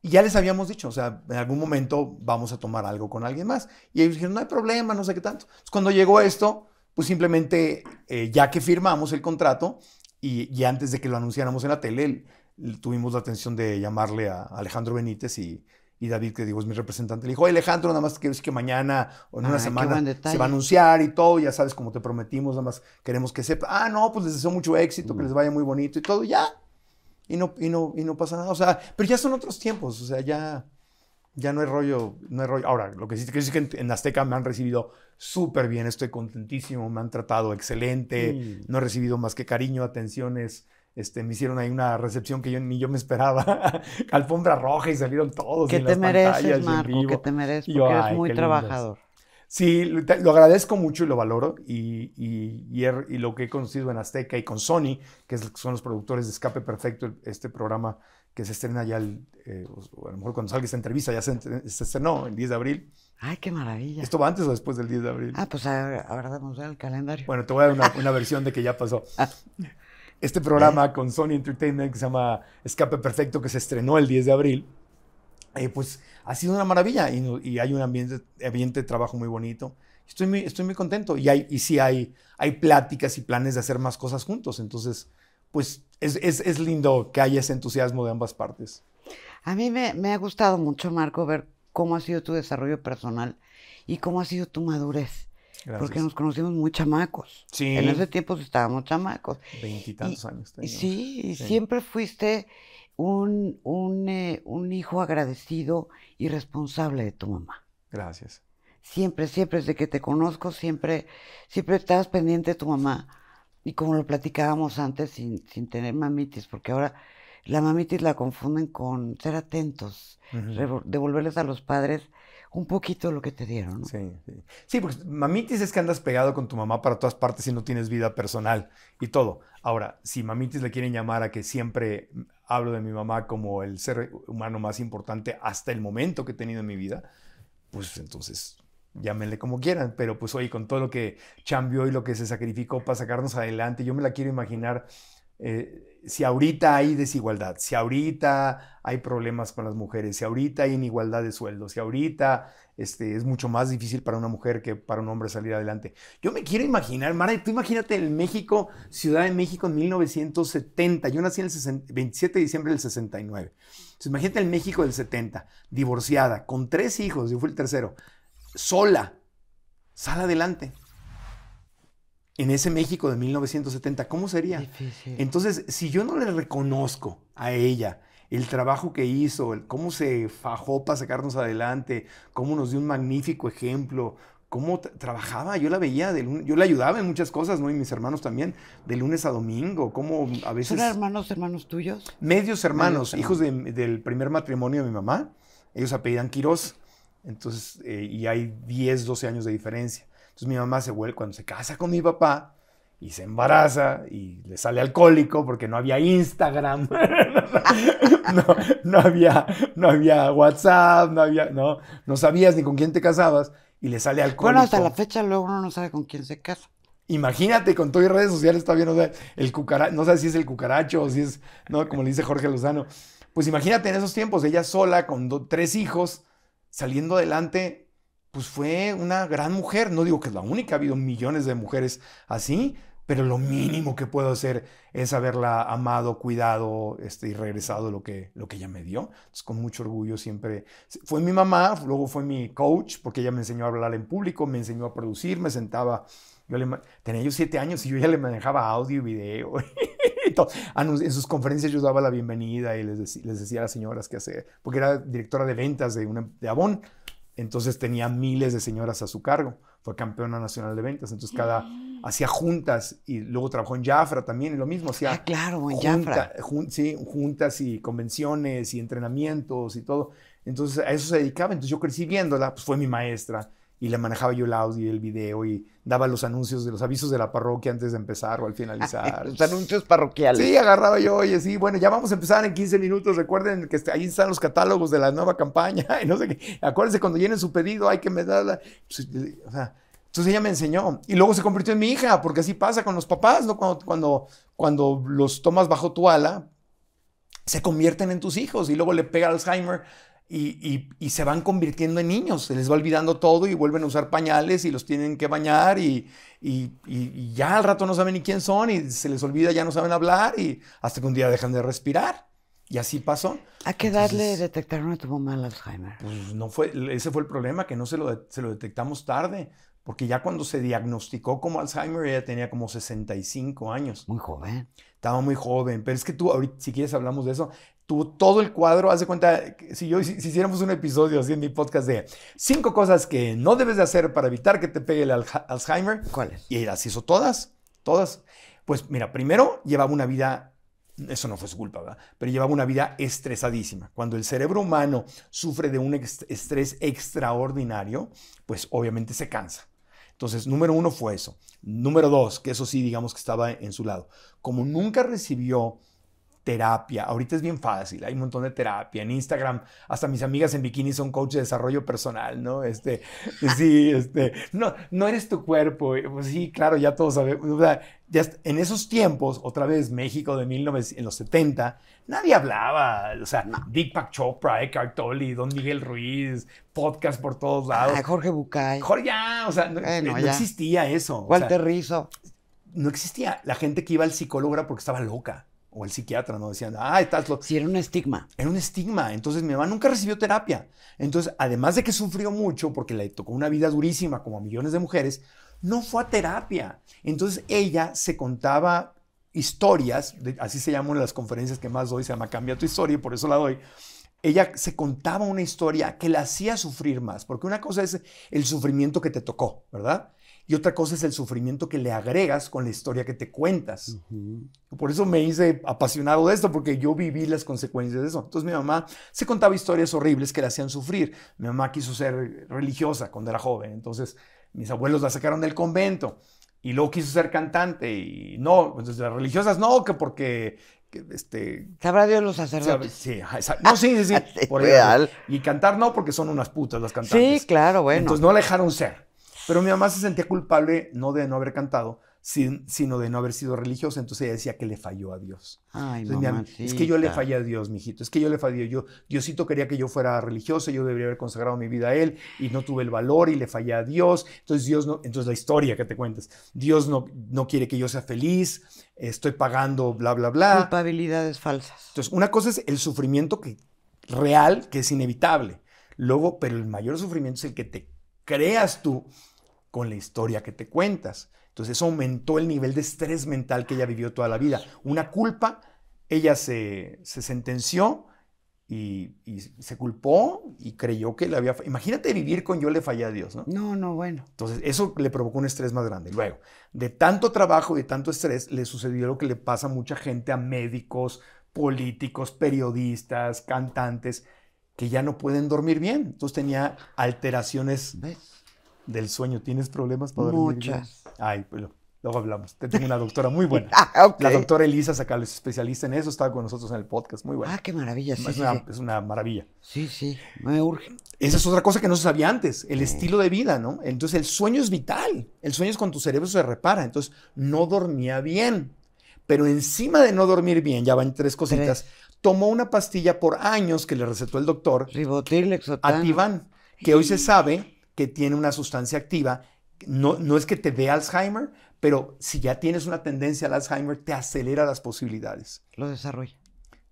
Y ya les habíamos dicho, o sea, en algún momento vamos a tomar algo con alguien más. Y ellos dijeron, no hay problema, no sé qué tanto. Entonces, cuando llegó esto, pues simplemente, eh, ya que firmamos el contrato... Y, y antes de que lo anunciáramos en la tele, tuvimos la atención de llamarle a Alejandro Benítez y, Y David, que digo, es mi representante, le dijo, oye, Alejandro, nada más quiero decir que mañana o en ah, una semana se va a anunciar y todo, ya sabes, como te prometimos, nada más queremos que sepa. Ah, no, pues les deseo mucho éxito, mm. que les vaya muy bonito y todo, ya. Y no, y no, y no pasa nada. O sea, pero ya son otros tiempos, o sea, ya, ya no hay rollo, no hay rollo. Ahora, lo que sí te quiero decir es que en, en Azteca me han recibido súper bien, estoy contentísimo, me han tratado excelente, mm. no he recibido más que cariño, atenciones. Este, me hicieron ahí una recepción que yo ni yo me esperaba. Alfombra roja y salieron todos. ¿Qué en te las mereces, Marco? ¿Qué te mereces? Porque yo, eres ay, muy trabajador. Lindos. Sí, lo, te, lo agradezco mucho y lo valoro. Y, y, y, er, y lo que he conocido en Azteca y con Sony, que es, son los productores de Escape Perfecto, este programa que se estrena ya, el, eh, o a lo mejor cuando salga esta entrevista, ya se, se estrenó el diez de abril. ¡Ay, qué maravilla! ¿Esto va antes o después del diez de abril? Ah, pues ahora, ahora vamos a ver el calendario. Bueno, te voy a dar una, una versión de que ya pasó. Este programa ¿Eh? con Sony Entertainment que se llama Escape Perfecto, que se estrenó el diez de abril, eh, pues ha sido una maravilla y, y hay un ambiente, ambiente de trabajo muy bonito. Estoy muy, estoy muy contento y, hay, y sí hay, hay pláticas y planes de hacer más cosas juntos. Entonces, pues es, es, es lindo que haya ese entusiasmo de ambas partes. A mí me, me ha gustado mucho, Marco, ver cómo ha sido tu desarrollo personal y cómo ha sido tu madurez. Gracias. Porque nos conocimos muy chamacos. Sí. En ese tiempo estábamos chamacos. Veintitantos años teníamos. Sí, y sí. Siempre fuiste un, un, eh, un hijo agradecido y responsable de tu mamá. Gracias. Siempre, siempre, desde que te conozco, siempre, siempre estabas pendiente de tu mamá. Y como lo platicábamos antes, sin, sin tener mamitis, porque ahora la mamitis la confunden con ser atentos, uh-huh. devolverles a los padres un poquito lo que te dieron, ¿no? Sí, sí. Sí, porque mamitis es que andas pegado con tu mamá para todas partes y no tienes vida personal y todo. Ahora, si mamitis le quieren llamar a que siempre hablo de mi mamá como el ser humano más importante hasta el momento que he tenido en mi vida, pues entonces llámenle como quieran. Pero pues oye, con todo lo que chambeó y lo que se sacrificó para sacarnos adelante, yo me la quiero imaginar. Eh, si ahorita hay desigualdad, si ahorita hay problemas con las mujeres, si ahorita hay inigualdad de sueldo, si ahorita este, es mucho más difícil para una mujer que para un hombre salir adelante. Yo me quiero imaginar, Mara, tú imagínate el México, Ciudad de México en mil novecientos setenta. Yo nací en el veintisiete de diciembre del sesenta y nueve. Entonces, imagínate el México del setenta, divorciada, con tres hijos, yo fui el tercero, sola, sal adelante. En ese México de mil novecientos setenta, ¿cómo sería? Difícil. Entonces, si yo no le reconozco a ella el trabajo que hizo, el cómo se fajó para sacarnos adelante, cómo nos dio un magnífico ejemplo, cómo trabajaba, yo la veía, de lunes, yo la ayudaba en muchas cosas, ¿no? Y mis hermanos también, de lunes a domingo, cómo a veces... ¿Son hermanos, hermanos tuyos? Medios hermanos, medios hijos hermanos. De, del primer matrimonio de mi mamá, ellos apellidan Quirós, entonces, eh, y hay diez, doce años de diferencia. Entonces mi mamá se vuelve, cuando se casa con mi papá y se embaraza y le sale alcohólico porque no había Instagram, no, no, había, no había WhatsApp, no, había, no, no sabías ni con quién te casabas y le sale alcohólico. Bueno, hasta la fecha luego uno no sabe con quién se casa. Imagínate, con todo y redes sociales todavía no sabes, el cucaracho, no sabes si es el cucaracho o si es, no, como le dice Jorge Lozano. Pues imagínate en esos tiempos, ella sola con do, tres hijos saliendo adelante. Pues fue una gran mujer, no digo que es la única, ha habido millones de mujeres así, pero lo mínimo que puedo hacer es haberla amado, cuidado este, y regresado lo que, lo que ella me dio. Entonces, con mucho orgullo siempre... Fue mi mamá, luego fue mi coach, porque ella me enseñó a hablar en público, me enseñó a producir, me sentaba... Yo le, tenía yo siete años y yo ya le manejaba audio y video. Y todo. En sus conferencias yo daba la bienvenida y les, decí, les decía a las señoras qué hacer, porque era directora de ventas de, una, de Avon. Entonces tenía miles de señoras a su cargo. Fue campeona nacional de ventas. Entonces cada... Hacía juntas. Y luego trabajó en Jafra también. Y lo mismo hacía... Ah, claro, en junta, Jafra. Jun, sí, juntas y convenciones y entrenamientos y todo. Entonces a eso se dedicaba. Entonces yo crecí viéndola. Pues fue mi maestra. Y le manejaba yo el audio y el video. Y daba los anuncios, de los avisos de la parroquia antes de empezar o al finalizar. Los anuncios parroquiales. Sí, agarraba yo. Oye, sí, bueno, ya vamos a empezar en quince minutos. Recuerden que ahí están los catálogos de la nueva campaña. Y no sé qué. Acuérdense, cuando llenen su pedido hay que me dar la... O sea, entonces ella me enseñó. Y luego se convirtió en mi hija. Porque así pasa con los papás, ¿no? Cuando, cuando, cuando los tomas bajo tu ala, se convierten en tus hijos. Y luego le pega Alzheimer. Y, y, y se van convirtiendo en niños, se les va olvidando todo y vuelven a usar pañales y los tienen que bañar y, y, y, y ya al rato no saben ni quién son y se les olvida, ya no saben hablar y hasta que un día dejan de respirar. Y así pasó. ¿A qué edad le detectaron a tu mamá el Alzheimer? Pues no fue, ese fue el problema, que no se lo, se lo detectamos tarde. Porque ya cuando se diagnosticó como Alzheimer, ella tenía como sesenta y cinco años. Muy joven. Estaba muy joven. Pero es que tú, ahorita, si quieres hablamos de eso, tú todo el cuadro, haz de cuenta, si yo si, si hiciéramos un episodio así en mi podcast de cinco cosas que no debes de hacer para evitar que te pegue el Alzheimer. ¿Cuáles? Y ella las hizo todas, todas. Pues mira, primero llevaba una vida, eso no fue su culpa, ¿verdad? Pero llevaba una vida estresadísima. Cuando el cerebro humano sufre de un estrés extraordinario, pues obviamente se cansa. Entonces, número uno fue eso. Número dos, que eso sí, digamos que estaba en su lado. Como nunca recibió terapia, ahorita es bien fácil, hay un montón de terapia. En Instagram, hasta mis amigas en bikini son coach de desarrollo personal, ¿no? Este, sí, este, no, no eres tu cuerpo. Pues sí, claro, ya todos sabemos. O sea, ya en esos tiempos, otra vez, México de mil novecientos setenta, nadie hablaba. O sea, no. Deepak Chopra, Eckhart Tolle, Don Miguel Ruiz, podcast por todos lados. Ay, Jorge Bucay. Jorge, ya, o sea, no, eh, no, no ya. existía eso. Walter o sea, Rizzo. No existía la gente que iba al psicólogo era porque estaba loca. O el psiquiatra, ¿no? Decían, ah, estás loco. Sí, era un estigma. Era un estigma. Entonces, mi mamá nunca recibió terapia. Entonces, además de que sufrió mucho porque le tocó una vida durísima, como a millones de mujeres, no fue a terapia. Entonces, ella se contaba historias, de, así se llaman las conferencias que más doy, se llama Cambia tu historia, y por eso la doy. Ella se contaba una historia que la hacía sufrir más. Porque una cosa es el sufrimiento que te tocó, ¿verdad? Y otra cosa es el sufrimiento que le agregas con la historia que te cuentas. Uh-huh. Por eso me hice apasionado de esto, porque yo viví las consecuencias de eso. Entonces mi mamá se contaba historias horribles que la hacían sufrir. Mi mamá quiso ser religiosa cuando era joven. Entonces mis abuelos la sacaron del convento. Y luego quiso ser cantante. Y no, entonces las religiosas no, que porque... Que, este, sabrá Dios los sacerdotes. Sí, exacto. No, sí, sí, sí. Por real. Y cantar no, porque son unas putas las cantantes. Sí, claro, bueno. Entonces no la dejaron ser. Pero mi mamá se sentía culpable no de no haber cantado, sino de no haber sido religiosa. Entonces ella decía que le falló a Dios. Ay, entonces, mamá, mi, es que yo le fallé a Dios, mijito. Es que yo le fallé. Yo, Diosito quería que yo fuera religiosa. Yo debería haber consagrado mi vida a Él. Y no tuve el valor y le fallé a Dios. Entonces, Dios no, entonces la historia que te cuentas. Dios no, no quiere que yo sea feliz. Estoy pagando, bla, bla, bla. Culpabilidades falsas. Entonces, una cosa es el sufrimiento que, real, que es inevitable. Luego, pero el mayor sufrimiento es el que te creas tú con la historia que te cuentas. Entonces eso aumentó el nivel de estrés mental que ella vivió toda la vida. Una culpa, ella se, se sentenció y, y se culpó y creyó que le había... Imagínate vivir con yo le fallé a Dios, ¿no? No, no, bueno. Entonces eso le provocó un estrés más grande. Luego, de tanto trabajo y de tanto estrés, le sucedió lo que le pasa a mucha gente, a médicos, políticos, periodistas, cantantes, que ya no pueden dormir bien. Entonces tenía alteraciones... ¿Ves? Del sueño. ¿Tienes problemas para dormir? Muchas. Ay, pues luego hablamos. Te tengo una doctora muy buena. Ah, okay. La doctora Elisa Sacal, es especialista en eso, estaba con nosotros en el podcast. Muy buena. Ah, qué maravilla. Sí, es, sí, una, sí. es una maravilla. Sí, sí, me urge. Esa es otra cosa que no se sabía antes, el sí. estilo de vida, ¿no? Entonces el sueño es vital. El sueño es cuando tu cerebro se repara. Entonces no dormía bien. Pero encima de no dormir bien, ya van tres cositas, tres. tomó una pastilla por años que le recetó el doctor. Ribotril, Lexotan. Ativan, que hoy se sabe... que tiene una sustancia activa, no, no es que te dé Alzheimer, pero si ya tienes una tendencia al Alzheimer, te acelera las posibilidades. Lo desarrolla.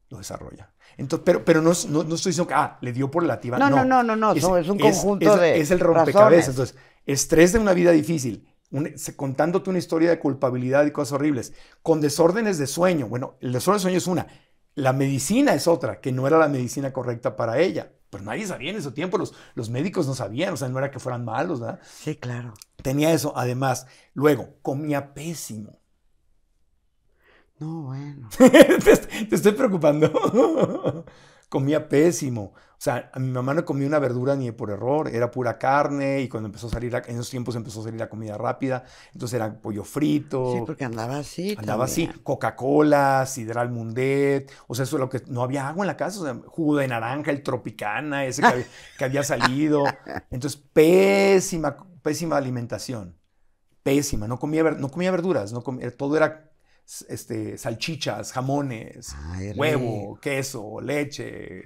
Lo desarrolla. Entonces, pero pero no, no, no estoy diciendo que ah, le dio por la activa. No, no, no, no, no, es, no, es un conjunto es, es, de Es el rompecabezas. Razones. Entonces, estrés de una vida difícil, un, contándote una historia de culpabilidad y cosas horribles, con desórdenes de sueño. Bueno, el desorden de sueño es una. La medicina es otra, que no era la medicina correcta para ella. Pues nadie sabía en ese tiempo, los, los médicos no sabían, o sea, no era que fueran malos, ¿verdad? Sí, claro. Tenía eso, además. Luego, comía pésimo. No, bueno. te, te estoy preocupando. Comía pésimo. O sea, a mi mamá no comía una verdura ni por error, era pura carne y cuando empezó a salir, la, en esos tiempos empezó a salir la comida rápida, entonces era pollo frito. Sí, porque andaba así. Andaba también. así, Coca-Cola, sidral Mundet, o sea, eso es lo que, no había agua en la casa, o sea, jugo de naranja, el Tropicana, ese que había, que había salido. Entonces, pésima, pésima alimentación, pésima, no comía, no comía verduras, no comía, todo era... Este, salchichas, jamones, Ay, huevo, rico. queso, leche,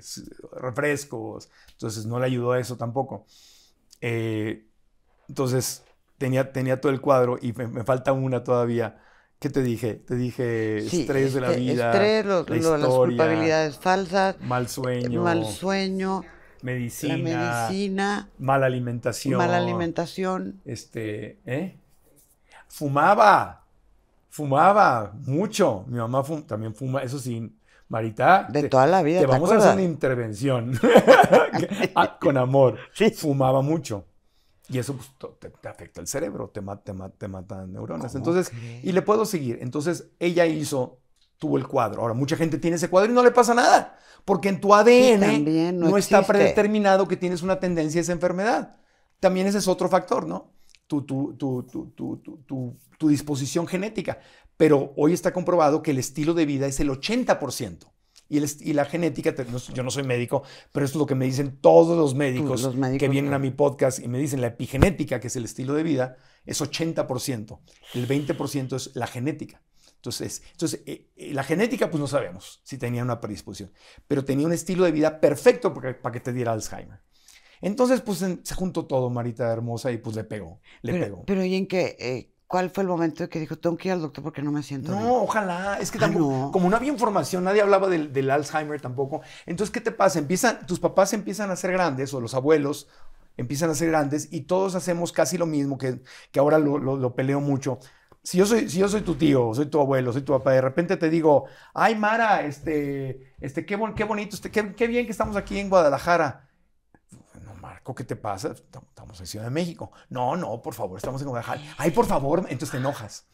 refrescos. Entonces no le ayudó a eso tampoco. Eh, entonces tenía, tenía todo el cuadro y me, me falta una todavía ¿Qué te dije? Te dije sí, estrés este, de la vida, estrés, lo, la historia, las culpabilidades falsas, mal sueño, mal sueño, medicina, la medicina, mala alimentación, mala alimentación, este, ¿eh? Fumaba, fumaba mucho. Mi mamá fum, también fuma, eso sí, Marita. De te, toda la vida. Te, ¿te vamos acuerdas? A hacer una intervención ah, con amor. Sí. Fumaba mucho. Y eso pues, te, te afecta el cerebro, te, ma, te, ma, te matan neuronas. Entonces, crees? Y le puedo seguir. Entonces, ella hizo, tuvo el cuadro. Ahora, mucha gente tiene ese cuadro y no le pasa nada. Porque en tu A D N sí, no, no está predeterminado que tienes una tendencia a esa enfermedad. También ese es otro factor, ¿no? Tu, tu, tu, tu, tu, tu, tu, tu disposición genética. Pero hoy está comprobado que el estilo de vida es el ochenta por ciento. Y, el, y la genética, te, no, yo no soy médico, pero esto es lo que me dicen todos los médicos, los médicos que vienen a mi podcast y me dicen la epigenética, que es el estilo de vida, es ochenta por ciento. El veinte por ciento es la genética. Entonces, entonces eh, eh, la genética, pues no sabemos si tenía una predisposición, pero tenía un estilo de vida perfecto porque, para que te diera Alzheimer. Entonces, pues en, se juntó todo, Marita hermosa, y pues le pegó, le pero, pegó. Pero, ¿y en qué...? Eh, ¿Cuál fue el momento que dijo, tengo que ir al doctor porque no me siento no, bien? No, ojalá. Es que tampoco, ah, no. como no había información, nadie hablaba del, del Alzheimer tampoco. Entonces, ¿qué te pasa? Empiezan, tus papás empiezan a ser grandes, o los abuelos empiezan a ser grandes, y todos hacemos casi lo mismo, que, que ahora lo, lo, lo peleo mucho. Si yo, soy, si yo soy tu tío, soy tu abuelo, soy tu papá, de repente te digo, ay, Mara, este, este, qué, bon, qué bonito, este, qué, qué bien que estamos aquí en Guadalajara. Marco, ¿qué te pasa? Estamos en Ciudad de México. No, no, por favor, estamos en Guadalajara. Ay, por favor, entonces te enojas.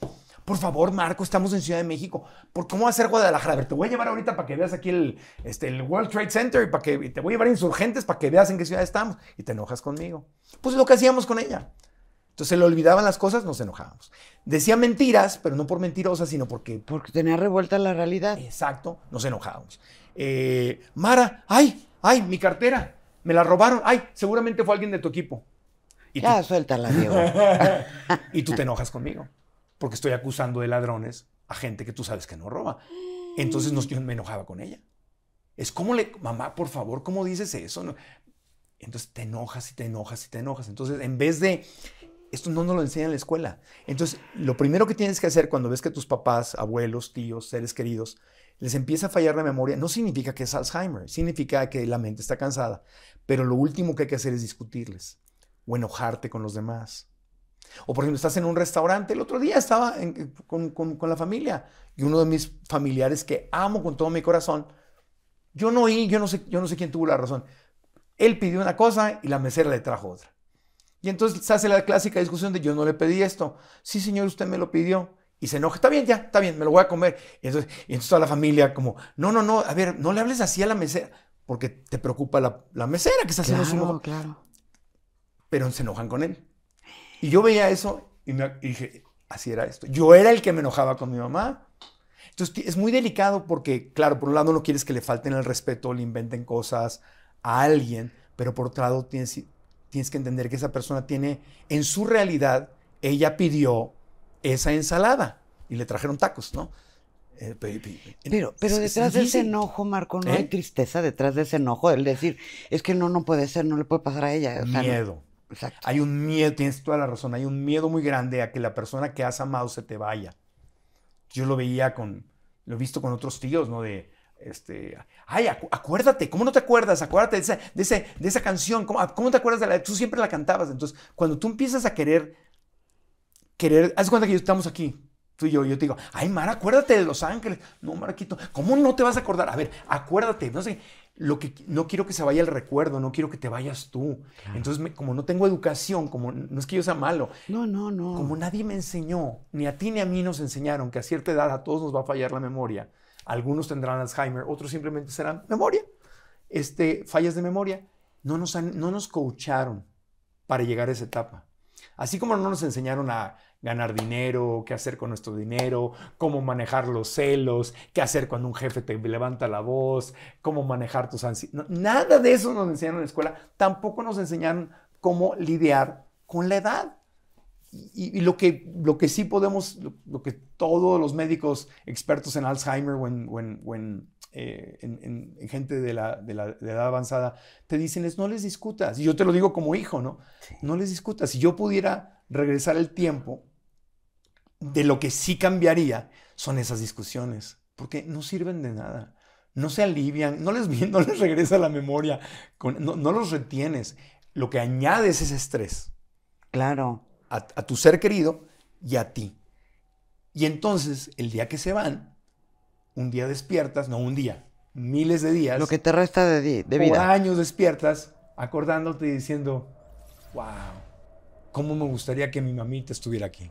Por favor, Marco, estamos en Ciudad de México. ¿Por cómo va a ser Guadalajara? A ver, te voy a llevar ahorita para que veas aquí el, este, el World Trade Center y, para que, y te voy a llevar a Insurgentes para que veas en qué ciudad estamos. Y te enojas conmigo. Pues lo que hacíamos con ella. Entonces se le olvidaban las cosas, nos enojábamos. Decía mentiras, pero no por mentirosas, sino porque... Porque tenía revuelta la realidad. Exacto, nos enojábamos. Eh, Mara, ay, ay, mi cartera. Me la robaron. Ay, seguramente fue alguien de tu equipo. Y ya, tú... suéltala, Diego. Y tú te enojas conmigo. Porque estoy acusando de ladrones a gente que tú sabes que no roba. Entonces no, yo me enojaba con ella. Es como le... Mamá, por favor, ¿cómo dices eso? No. Entonces te enojas y te enojas y te enojas. Entonces, en vez de... Esto no nos lo enseñan en la escuela. Entonces, lo primero que tienes que hacer cuando ves que tus papás, abuelos, tíos, seres queridos... les empieza a fallar la memoria, no significa que es Alzheimer, significa que la mente está cansada, pero lo último que hay que hacer es discutirles o enojarte con los demás. O por ejemplo, estás en un restaurante, el otro día estaba en, con, con, con la familia y uno de mis familiares que amo con todo mi corazón, yo no oí, yo no sé, yo no sé quién tuvo la razón, él pidió una cosa y la mesera le trajo otra. Y entonces se hace la clásica discusión de yo no le pedí esto, sí señor, usted me lo pidió. Y se enoja, está bien ya, está bien, me lo voy a comer. Y entonces, y entonces toda la familia como, no, no, no, a ver, no le hables así a la mesera, porque te preocupa la, la mesera que está haciendo su... Claro, claro. Pero se enojan con él. Y yo veía eso y, me, y dije, así era esto. Yo era el que me enojaba con mi mamá. Entonces es muy delicado porque, claro, por un lado no quieres que le falten el respeto, le inventen cosas a alguien, pero por otro lado tienes, tienes que entender que esa persona tiene, en su realidad, ella pidió esa ensalada y le trajeron tacos, ¿no? Eh, pe, pe, pe. Pero, pero es, detrás es de ese enojo, Marco, no ¿Eh? hay tristeza detrás de ese enojo, el decir, es que no, no puede ser, no le puede pasar a ella. O sea, miedo. No, exacto. Hay un miedo, tienes toda la razón, hay un miedo muy grande a que la persona que has amado se te vaya. Yo lo veía con, lo he visto con otros tíos, ¿no? De, este, ay, acu acuérdate, ¿cómo no te acuerdas? Acuérdate de esa, de ese, de esa canción, ¿Cómo, ¿cómo te acuerdas de la? Tú siempre la cantabas, entonces, cuando tú empiezas a querer... Querer, haz cuenta que estamos aquí, tú y yo, yo te digo, ay, Mara, acuérdate de Los Ángeles. No, Marquito, ¿cómo no te vas a acordar? A ver, acuérdate, no sé, lo que, no quiero que se vaya el recuerdo, no quiero que te vayas tú. Claro. Entonces, me, como no tengo educación, como no es que yo sea malo. No, no, no. Como nadie me enseñó, ni a ti ni a mí nos enseñaron que a cierta edad a todos nos va a fallar la memoria. Algunos tendrán Alzheimer, otros simplemente serán memoria, este, fallas de memoria. No nos, han, no nos coacharon para llegar a esa etapa. Así como no nos enseñaron a ganar dinero, qué hacer con nuestro dinero, cómo manejar los celos, qué hacer cuando un jefe te levanta la voz, cómo manejar tus ansiedades. No, nada de eso nos enseñaron en la escuela. Tampoco nos enseñaron cómo lidiar con la edad. Y, y lo, que, lo que sí podemos, lo, lo que todos los médicos expertos en Alzheimer o en, o en, o en, eh, en, en gente de la, de la de edad avanzada te dicen es no les discutas. Y yo te lo digo como hijo, ¿no? Sí. No les discutas. Si yo pudiera regresar el tiempo, de lo que sí cambiaría son esas discusiones, porque no sirven de nada. No se alivian, no les, no les regresa la memoria, no, no los retienes. Lo que añades es estrés. Claro. A, a tu ser querido y a ti. Y entonces, el día que se van, un día despiertas, no un día, miles de días. Lo que te resta de, de vida. Por años despiertas, acordándote y diciendo, wow, cómo me gustaría que mi mamita estuviera aquí.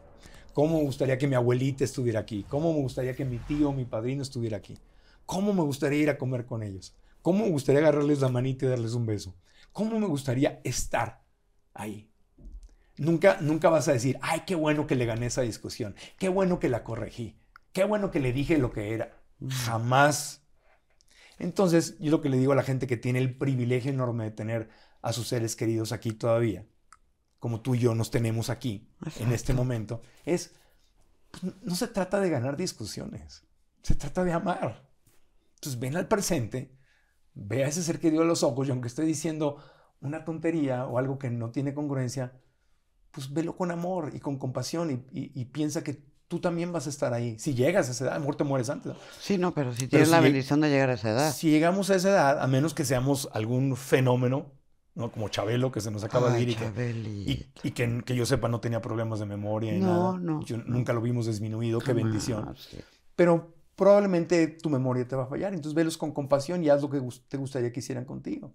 Cómo me gustaría que mi abuelita estuviera aquí. Cómo me gustaría que mi tío, mi padrino estuviera aquí. Cómo me gustaría ir a comer con ellos. Cómo me gustaría agarrarles la manita y darles un beso. Cómo me gustaría estar ahí. Nunca, nunca vas a decir, ay, qué bueno que le gané esa discusión, qué bueno que la corregí, qué bueno que le dije lo que era. Jamás. Entonces, yo lo que le digo a la gente que tiene el privilegio enorme de tener a sus seres queridos aquí todavía, como tú y yo nos tenemos aquí, exacto, en este momento, es, pues, no se trata de ganar discusiones, se trata de amar. Entonces, ven al presente, ve a ese ser querido a los ojos, y aunque esté diciendo una tontería o algo que no tiene congruencia, pues velo con amor y con compasión y, y, y piensa que tú también vas a estar ahí. Si llegas a esa edad, a lo mejor te mueres antes. Sí, no, pero si pero tienes si la bendición de llegar a esa edad. Si llegamos a esa edad, a menos que seamos algún fenómeno, ¿no? Como Chabelo, que se nos acaba Ay, de ir. Chabelita. Y, que, y, y que, que yo sepa no tenía problemas de memoria y no, nada. No, yo, nunca lo vimos disminuido, qué bendición. Sí. Pero probablemente tu memoria te va a fallar. Entonces velos con compasión y haz lo que te gustaría que hicieran contigo.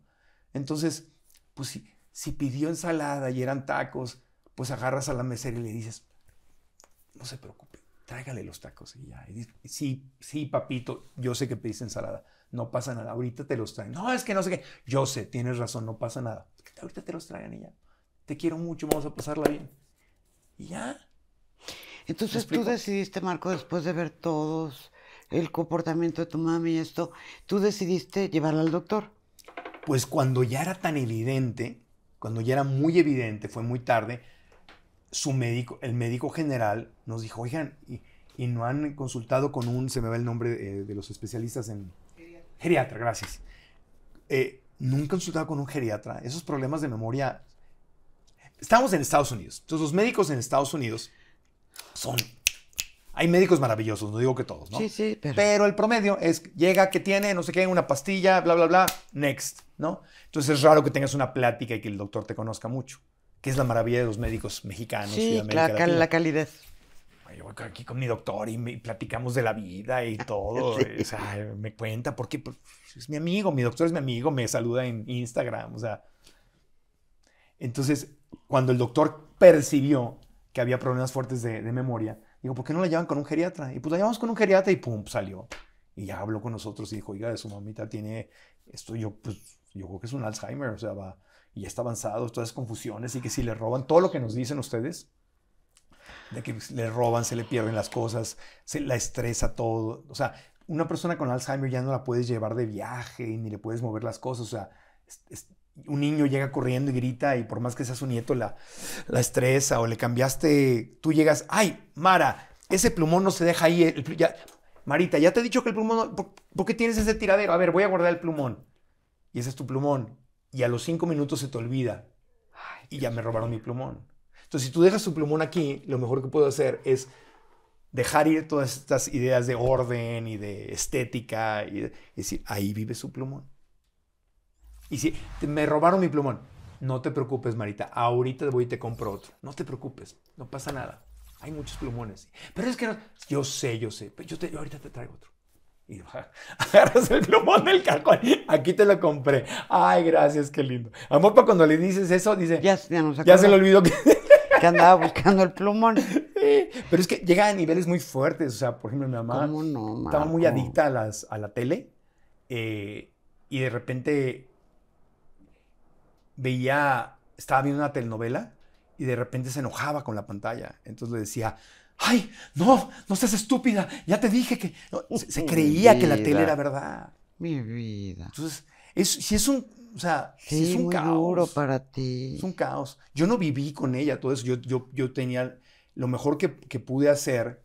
Entonces, pues si, si pidió ensalada y eran tacos, pues agarras a la mesera y le dices, no se preocupe, tráigale los tacos. Y ya, y dice, sí, sí, papito, yo sé que pediste ensalada, no pasa nada, ahorita te los traen. No, es que no sé qué. Yo sé, tienes razón, no pasa nada. Es que ahorita te los traigan y ya. Te quiero mucho, vamos a pasarla bien. Y ya. Entonces tú decidiste, Marco, después de ver todos el comportamiento de tu mami y esto, tú decidiste llevarla al doctor. Pues cuando ya era tan evidente, cuando ya era muy evidente, fue muy tarde, su médico, el médico general nos dijo, oigan, y, y no han consultado con un, se me va el nombre eh, de los especialistas en... Geriatra. Geriatra, gracias. Eh, nunca han consultado con un geriatra. Esos problemas de memoria... Estamos en Estados Unidos. Entonces, los médicos en Estados Unidos son... Hay médicos maravillosos, no digo que todos, ¿no? Sí, sí, pero... Pero el promedio es, llega, que tiene, no sé qué, una pastilla, bla, bla, bla, next, ¿no? Entonces, es raro que tengas una plática y que el doctor te conozca mucho. Que es la maravilla de los médicos mexicanos. Sí, y de América Latina. Cal la calidez. Yo aquí con mi doctor y, me, y platicamos de la vida y todo. Sí. O sea, me cuenta porque es mi amigo, mi doctor es mi amigo, me saluda en Instagram, o sea. Entonces, cuando el doctor percibió que había problemas fuertes de, de memoria, digo, ¿por qué no la llevan con un geriatra? Y pues la llevamos con un geriatra y pum, salió. Y ya habló con nosotros y dijo, oiga, su mamita tiene esto, yo pues, yo creo que es un Alzheimer, o sea, va... y ya está avanzado, todas esas confusiones, y que si le roban, todo lo que nos dicen ustedes, de que le roban, se le pierden las cosas, se la estresa todo. O sea, una persona con Alzheimer ya no la puedes llevar de viaje, ni le puedes mover las cosas. O sea, es, es, un niño llega corriendo y grita, y por más que sea su nieto, la, la estresa, o le cambiaste, tú llegas, ay, Mara, ese plumón no se deja ahí, el, ya, Marita, ya te he dicho que el plumón, no, ¿por, ¿por qué tienes ese tiradero? A ver, voy a guardar el plumón. Y ese es tu plumón. Y a los cinco minutos se te olvida. Ay, y ya me robaron mi plumón. Entonces, si tú dejas tu plumón aquí, lo mejor que puedo hacer es dejar ir todas estas ideas de orden y de estética. Y, de, y decir, ahí vive su plumón. Y si te, me robaron mi plumón, no te preocupes, Marita. Ahorita voy y te compro otro. No te preocupes, no pasa nada. Hay muchos plumones. Pero es que no, yo sé, yo sé. Pero yo, te, yo ahorita te traigo otro. Y agarras el plumón del cajón. Aquí te lo compré. Ay, gracias, qué lindo. Amor, para cuando le dices eso, dice... Ya, ya, nos ya se le olvidó que... que andaba buscando el plumón. Sí, pero es que llega a niveles muy fuertes. O sea, por ejemplo, mi mamá no, estaba muy adicta a, las, a la tele. Eh, y de repente veía... Estaba viendo una telenovela y de repente se enojaba con la pantalla. Entonces le decía... ¡Ay, no! ¡No seas estúpida! Ya te dije que... No, se, se creía que la tele era verdad. Mi vida. Entonces, es, si es un... O sea, sí, si es un muy caos. Duro para ti. Es un caos. Yo no viví con ella todo eso. Yo, yo, yo tenía... Lo mejor que, que pude hacer,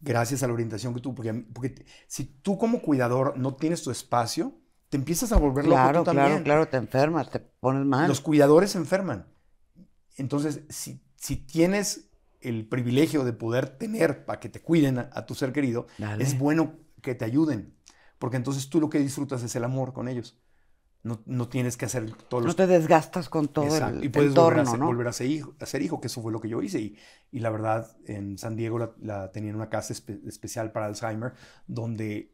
gracias a la orientación que tuve, porque, porque si tú como cuidador no tienes tu espacio, te empiezas a volver loco claro, tú también. Claro, claro, te enfermas, te pones mal. Los cuidadores se enferman. Entonces, si, si tienes... el privilegio de poder tener para que te cuiden a, a tu ser querido, Dale. es bueno que te ayuden. Porque entonces tú lo que disfrutas es el amor con ellos. No, no tienes que hacer todos no los... No te desgastas con todo Exacto. el Y puedes entorno, volver, a ser, ¿no? volver a, ser hijo, a ser hijo, que eso fue lo que yo hice. Y, y la verdad, en San Diego la, la tenía en una casa espe especial para Alzheimer, donde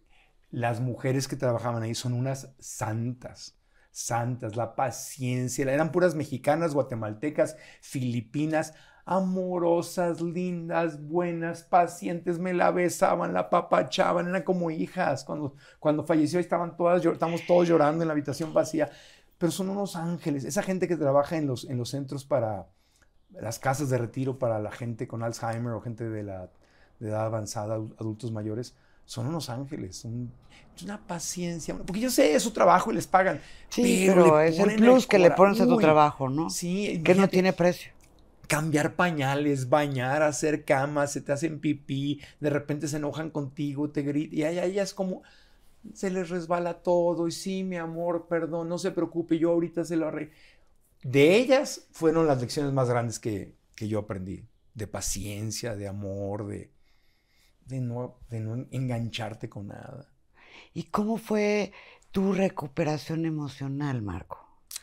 las mujeres que trabajaban ahí son unas santas. Santas, la paciencia. Eran puras mexicanas, guatemaltecas, filipinas, amorosas, lindas, buenas, pacientes, me la besaban, la apapachaban, eran como hijas. Cuando, cuando falleció estaban todas, estábamos todos llorando en la habitación vacía, pero son unos ángeles. Esa gente que trabaja en los, en los centros para las casas de retiro para la gente con Alzheimer o gente de la de edad avanzada, adultos mayores, son unos ángeles, son una paciencia, porque yo sé, es su trabajo y les pagan. Sí, pero, pero es el plus que le pones a tu trabajo, ¿no? Sí. Que no tiene precio. Cambiar pañales, bañar, hacer camas, se te hacen pipí, de repente se enojan contigo, te gritan, y a ella es como, se les resbala todo, y sí, mi amor, perdón, no se preocupe, yo ahorita se lo arreglo. De ellas fueron las lecciones más grandes que, que yo aprendí, de paciencia, de amor, de, de, no, de no engancharte con nada. ¿Y cómo fue tu recuperación emocional, Marco?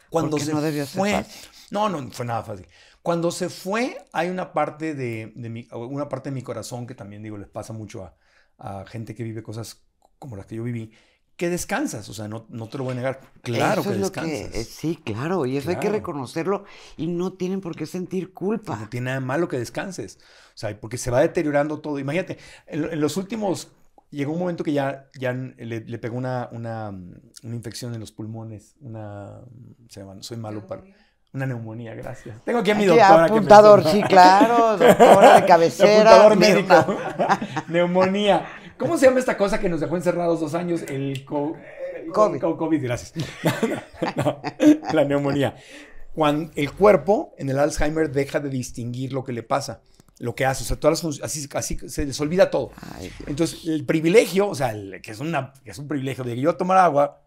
Cuando se no debió ser fácil. No, no fue nada fácil. Cuando se fue, hay una parte de, de mi, una parte de mi corazón que también, digo, les pasa mucho a, a gente que vive cosas como las que yo viví, que descansas, o sea, no, no te lo voy a negar. Claro eso que es descansas. Que, eh, sí, claro, y eso claro. hay que reconocerlo y no tienen por qué sentir culpa. No tiene nada malo que descanses, o sea, porque se va deteriorando todo. Imagínate, en, en los últimos, llegó un momento que ya, ya le, le pegó una, una, una infección en los pulmones, una, se llama, soy malo para... Una neumonía, gracias. Tengo aquí a mi aquí, doctora. Apuntador, que me... sí, claro. Doctora de cabecera. Apuntador médico. Neumonía. ¿Cómo se llama esta cosa que nos dejó encerrados dos años? El co COVID. Co COVID, gracias. No, no, no. La neumonía. Cuando el cuerpo en el Alzheimer deja de distinguir lo que le pasa, lo que hace. O sea, todas las, así, así se les olvida todo. Ay, entonces, el privilegio, o sea, el, que, es una, que es un privilegio de que yo tomar agua...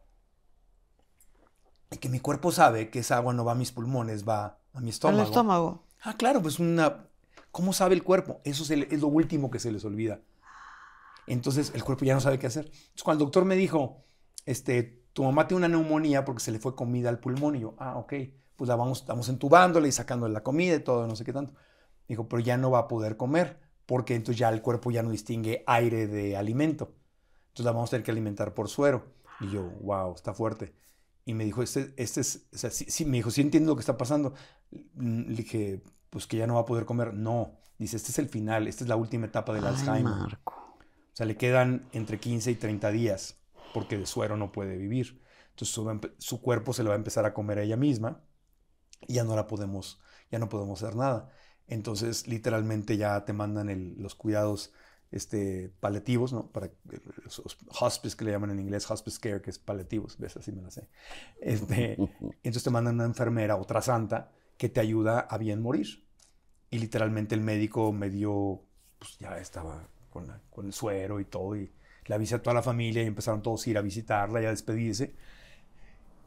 que mi cuerpo sabe que esa agua no va a mis pulmones, va a mi estómago. Al estómago. Ah, claro, pues una... ¿Cómo sabe el cuerpo? Eso se le, es lo último que se les olvida. Entonces, el cuerpo ya no sabe qué hacer. Entonces, cuando el doctor me dijo, este, tu mamá tiene una neumonía porque se le fue comida al pulmón, y yo, ah, ok, pues la vamos, estamos entubándola y sacándole la comida y todo, no sé qué tanto. Dijo, pero ya no va a poder comer, porque entonces ya el cuerpo ya no distingue aire de alimento. Entonces, la vamos a tener que alimentar por suero. Y yo, wow, está fuerte. Y me dijo, este, este es, o sea, sí, sí, me dijo, sí entiendo lo que está pasando. Le dije, pues que ya no va a poder comer. No, dice, este es el final, esta es la última etapa del Ay, Alzheimer. Marco. O sea, le quedan entre quince y treinta días, porque de suero no puede vivir. Entonces su, su cuerpo se lo va a empezar a comer a ella misma y ya no la podemos, ya no podemos hacer nada. Entonces, literalmente ya te mandan el, los cuidados Este, paliativos, ¿no? Para los hospice que le llaman en inglés, hospice care, que es paliativos, ves, así me la sé. Este, entonces te mandan una enfermera, otra santa, que te ayuda a bien morir. Y literalmente el médico me dio, pues ya estaba con, la, con el suero y todo, y le avisé a toda la familia y empezaron todos a ir a visitarla y a despedirse.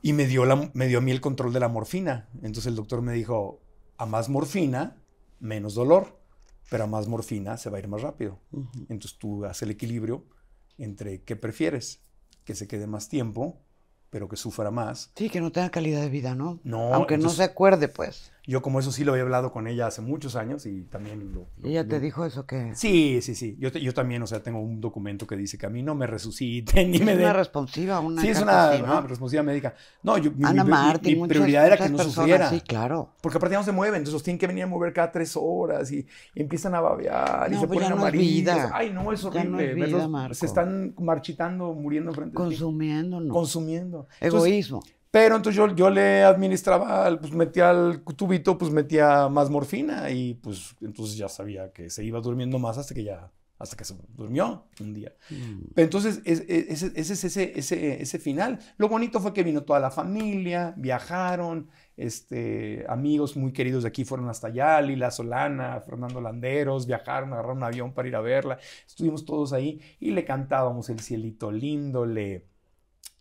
Y me dio, la, me dio a mí el control de la morfina. Entonces el doctor me dijo, a más morfina, menos dolor. Pero a más morfina se va a ir más rápido. Uh -huh. Entonces tú haces el equilibrio entre qué prefieres, que se quede más tiempo, pero que sufra más. Sí, que no tenga calidad de vida, ¿no? No. Aunque entonces, no se acuerde, pues. Yo como eso sí lo había hablado con ella hace muchos años y también lo... lo ¿Ella lo, te lo... dijo eso que...? Sí, sí, sí. Yo, te, yo también, o sea, tengo un documento que dice que a mí no me resuciten ni me den... Es una responsiva, una... Sí, es una, así, ¿no? Una responsiva médica. No, yo, mi, Ana mi, Martín, mi, mi prioridad muchas, era que no personas, sufriera. Sí, claro. Porque aparte no se mueven, entonces tienen que venir a mover cada tres horas y, y empiezan a babear no, y se pues ponen amarillos. No Ay, no, es horrible. No es vida, Verlos, Marco. Se están marchitando, muriendo frente a ti. Consumiéndonos. Consumiendo. Egoísmo. Entonces, pero entonces yo, yo le administraba, pues metía al tubito, pues metía más morfina y pues entonces ya sabía que se iba durmiendo más hasta que ya, hasta que se durmió un día. Mm. Entonces ese es, es, es ese, ese, ese final. Lo bonito fue que vino toda la familia, viajaron, este, amigos muy queridos de aquí fueron hasta allá, Lila Solana, Fernando Landeros, viajaron, agarraron un avión para ir a verla, estuvimos todos ahí y le cantábamos el cielito lindo, le...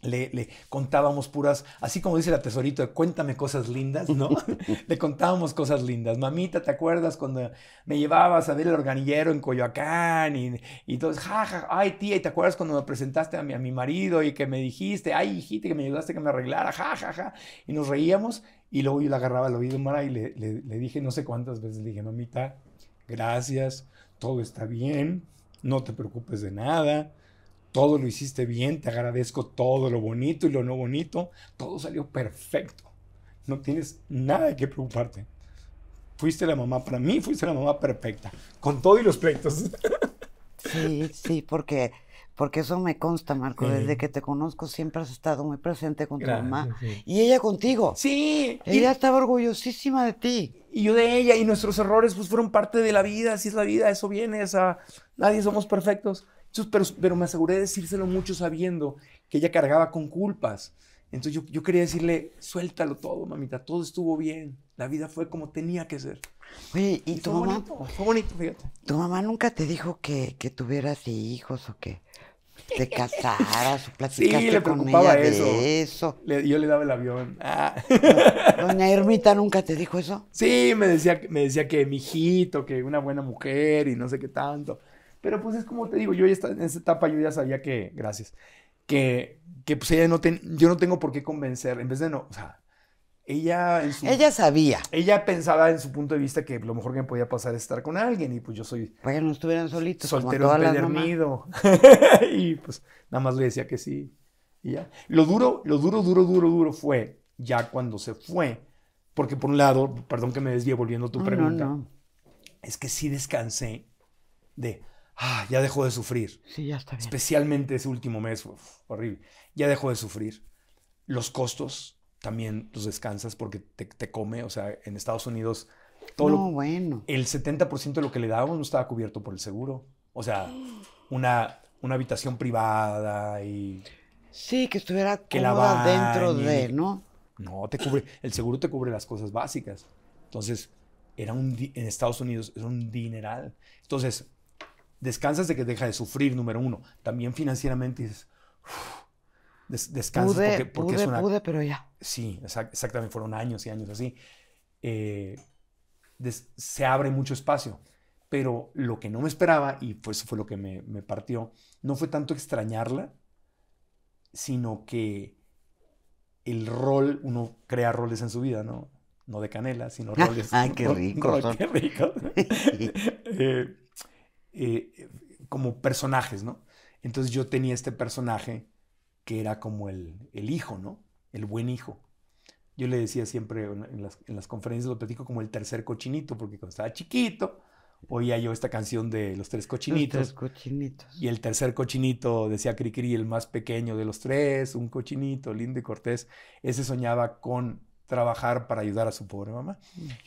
Le, le contábamos puras, así como dice la tesorito, de cuéntame cosas lindas, ¿no? Le contábamos cosas lindas. Mamita, ¿te acuerdas cuando me llevabas a ver el organillero en Coyoacán? Y, y todo, ja, ja, ay, tía, ¿y te acuerdas cuando me presentaste a mi, a mi marido y que me dijiste, ay, hijita, que me ayudaste a que me arreglara, ja, ja, ja? Y nos reíamos y luego yo le agarraba el oído, Mara, y le, le, le dije, no sé cuántas veces, le dije, mamita, gracias, todo está bien, no te preocupes de nada. Todo lo hiciste bien, te agradezco todo lo bonito y lo no bonito. Todo salió perfecto. No tienes nada que preocuparte. Fuiste la mamá, para mí fuiste la mamá perfecta. Con todo y los pleitos. Sí, sí, porque, porque eso me consta, Marco. Sí. Desde que te conozco siempre has estado muy presente con Gracias, tu mamá. Sí. Y ella contigo. Sí. Ella y... estaba orgullosísima de ti. Y yo de ella. Y nuestros errores pues fueron parte de la vida. Así es la vida, eso viene. Esa... Nadie somos perfectos. Pero, pero me aseguré de decírselo mucho sabiendo que ella cargaba con culpas. Entonces yo, yo quería decirle, suéltalo todo, mamita, todo estuvo bien. La vida fue como tenía que ser. Oye, ¿y, y tu fue mamá? Bonito, fue bonito, fíjate. ¿Tu mamá nunca te dijo que, que tuvieras hijos o que te casaras o platicaste sí, le preocupaba con ella eso. De eso? Le, yo le daba el avión. Ah. ¿Doña Ermita nunca te dijo eso? Sí, me decía, me decía que mi hijito, que una buena mujer y no sé qué tanto. Pero pues es como te digo, yo ya está, en esa etapa yo ya sabía que, gracias, que, que pues ella no ten, yo no tengo por qué convencer, en vez de no, o sea, ella en su... Ella sabía. Ella pensaba en su punto de vista que lo mejor que me podía pasar es estar con alguien y pues yo soy... Para que no estuvieran solitos. Soltero empedernido. Y pues nada más le decía que sí. Y ya. Lo duro, lo duro, duro, duro, duro fue ya cuando se fue, porque por un lado, perdón que me desvíe volviendo a tu no, pregunta, no, no. Es que sí descansé de... Ah, ya dejó de sufrir. Sí, ya está bien. Especialmente ese último mes, uf, horrible. Ya dejó de sufrir. Los costos también los descansas porque te, te come. O sea, en Estados Unidos, todo no, lo, bueno. el setenta por ciento de lo que le dábamos no estaba cubierto por el seguro. O sea, una, una habitación privada y... Sí, que estuviera que cómoda dentro de, ¿no? No, te cubre, el seguro te cubre las cosas básicas. Entonces, era un, en Estados Unidos era un dineral. Entonces... Descansas de que deja de sufrir, número uno. También financieramente dices, uff, des descansas pude, porque, porque pude, es una... pude, pero ya. Sí, exact exactamente, fueron años y años así. Eh, se abre mucho espacio. Pero lo que no me esperaba, y pues eso fue lo que me, me partió, no fue tanto extrañarla, sino que el rol, uno crea roles en su vida, ¿no? No de canela, sino roles. ¡Ay, qué rico! Rol, ¡Qué rico! eh, Eh, como personajes, ¿no? Entonces yo tenía este personaje que era como el, el hijo, ¿no? El buen hijo. Yo le decía siempre en las, en las conferencias, lo platico como el tercer cochinito, porque cuando estaba chiquito oía yo esta canción de los tres cochinitos. Los tres cochinitos. Y el tercer cochinito, decía Cricri, el más pequeño de los tres, un cochinito lindo y cortés. Ese soñaba con trabajar para ayudar a su pobre mamá.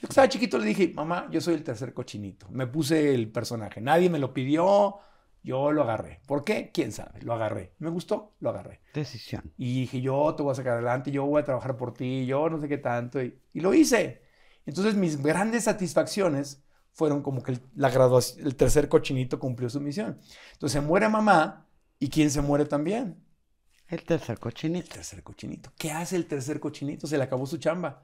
Yo estaba chiquito, le dije, mamá, yo soy el tercer cochinito. Me puse el personaje. Nadie me lo pidió, yo lo agarré. ¿Por qué? ¿Quién sabe? Lo agarré. Me gustó, lo agarré. Decisión. Y dije, yo te voy a sacar adelante, yo voy a trabajar por ti, yo no sé qué tanto. Y, y lo hice. Entonces, mis grandes satisfacciones fueron como que el, la graduación, el tercer cochinito cumplió su misión. Entonces, se muere mamá, ¿y quién se muere también? El tercer cochinito. El tercer cochinito. ¿Qué hace el tercer cochinito? Se le acabó su chamba.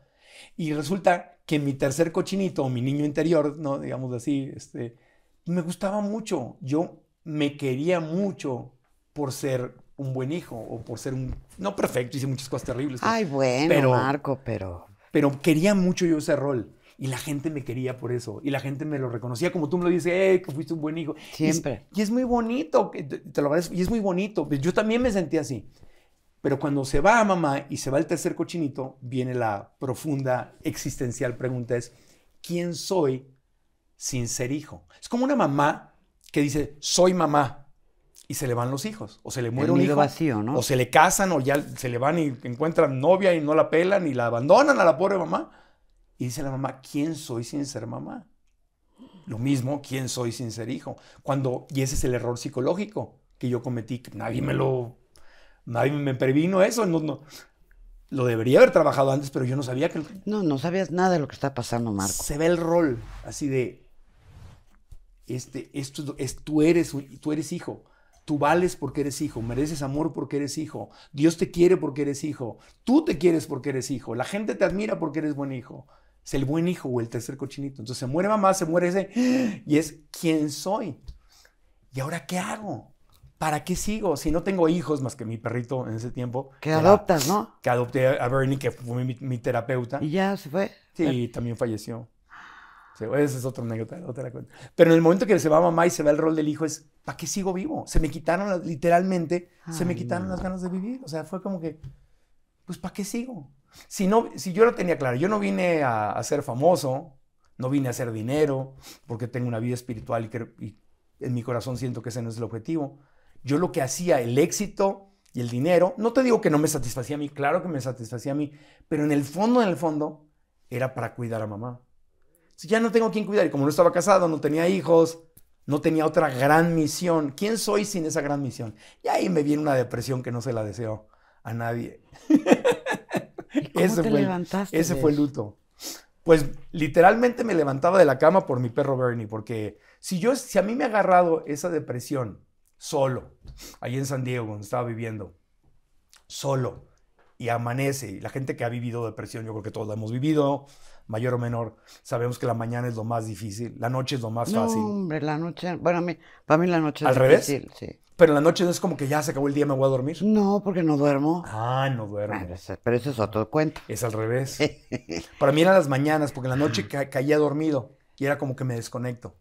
Y resulta que mi tercer cochinito, o mi niño interior, ¿no? Digamos así, este, me gustaba mucho. Yo me quería mucho por ser un buen hijo o por ser un... No perfecto, hice muchas cosas terribles. Ay, bueno, pero, Marco, pero... Pero quería mucho yo ese rol. Y la gente me quería por eso. Y la gente me lo reconocía. Como tú me lo dices, hey, que fuiste un buen hijo. Siempre. Y es, y es muy bonito. Te lo agradezco. Y es muy bonito. Yo también me sentí así. Pero cuando se va a mamá y se va el tercer cochinito, viene la profunda existencial pregunta es, ¿quién soy sin ser hijo? Es como una mamá que dice, soy mamá. Y se le van los hijos. O se le muere el un hijo. Vacío, ¿no? O se le casan o ya se le van y encuentran novia y no la pelan y la abandonan a la pobre mamá. Y dice la mamá, ¿quién soy sin ser mamá? Lo mismo, ¿quién soy sin ser hijo? Cuando, y ese es el error psicológico que yo cometí, que nadie me lo, nadie me previno eso. No, no, lo debería haber trabajado antes, pero yo no sabía que... No, no sabías nada de lo que está pasando, Marco. Se ve el rol, así de, este, esto, es, tú, eres, tú eres hijo, Tú vales porque eres hijo, mereces amor porque eres hijo, Dios te quiere porque eres hijo, tú te quieres porque eres hijo, la gente te admira porque eres buen hijo. Es el buen hijo o el tercer cochinito. Entonces se muere mamá, se muere ese, y es ¿quién soy? ¿Y ahora qué hago? ¿Para qué sigo? Si no tengo hijos más que mi perrito en ese tiempo. Que adoptas, la, ¿no? Que adopté a Bernie, que fue mi, mi terapeuta. ¿Y ya se fue? Sí, el... también falleció. Sí, esa es otra anécdota, no te la cuento. Pero en el momento que se va mamá y se va el rol del hijo es, ¿para qué sigo vivo? Se me quitaron, literalmente, Ay, se me quitaron no. las ganas de vivir. O sea, fue como que, pues, ¿para qué sigo? Si, no, si yo lo tenía claro, yo no vine a, a ser famoso, no vine a hacer dinero, porque tengo una vida espiritual y, creo, y en mi corazón siento que ese no es el objetivo. Yo lo que hacía, el éxito y el dinero, no te digo que no me satisfacía a mí, claro que me satisfacía a mí, pero en el fondo, en el fondo, era para cuidar a mamá. Entonces, ya no tengo quien cuidar, y como no estaba casado, no tenía hijos, no tenía otra gran misión. ¿Quién soy sin esa gran misión? Y ahí me viene una depresión que no se la deseo a nadie. ¿Y cómo ese te fue, levantaste? Ese fue el luto. Pues literalmente me levantaba de la cama por mi perro Bernie, porque si, yo, si a mí me ha agarrado esa depresión, solo, ahí en San Diego, donde estaba viviendo, solo, y amanece, y la gente que ha vivido depresión, yo creo que todos la hemos vivido, mayor o menor, sabemos que la mañana es lo más difícil, la noche es lo más no, fácil. No, hombre, la noche, bueno, a mí, para mí la noche es ¿Al difícil. ¿Al revés? Sí. Pero la noche no es como que ya se acabó el día, me voy a dormir. No, porque no duermo. Ah, no duermo. Bueno, pero eso es otro cuento. Es al revés. Para mí eran las mañanas, porque en la noche ca caía dormido, y era como que me desconecto.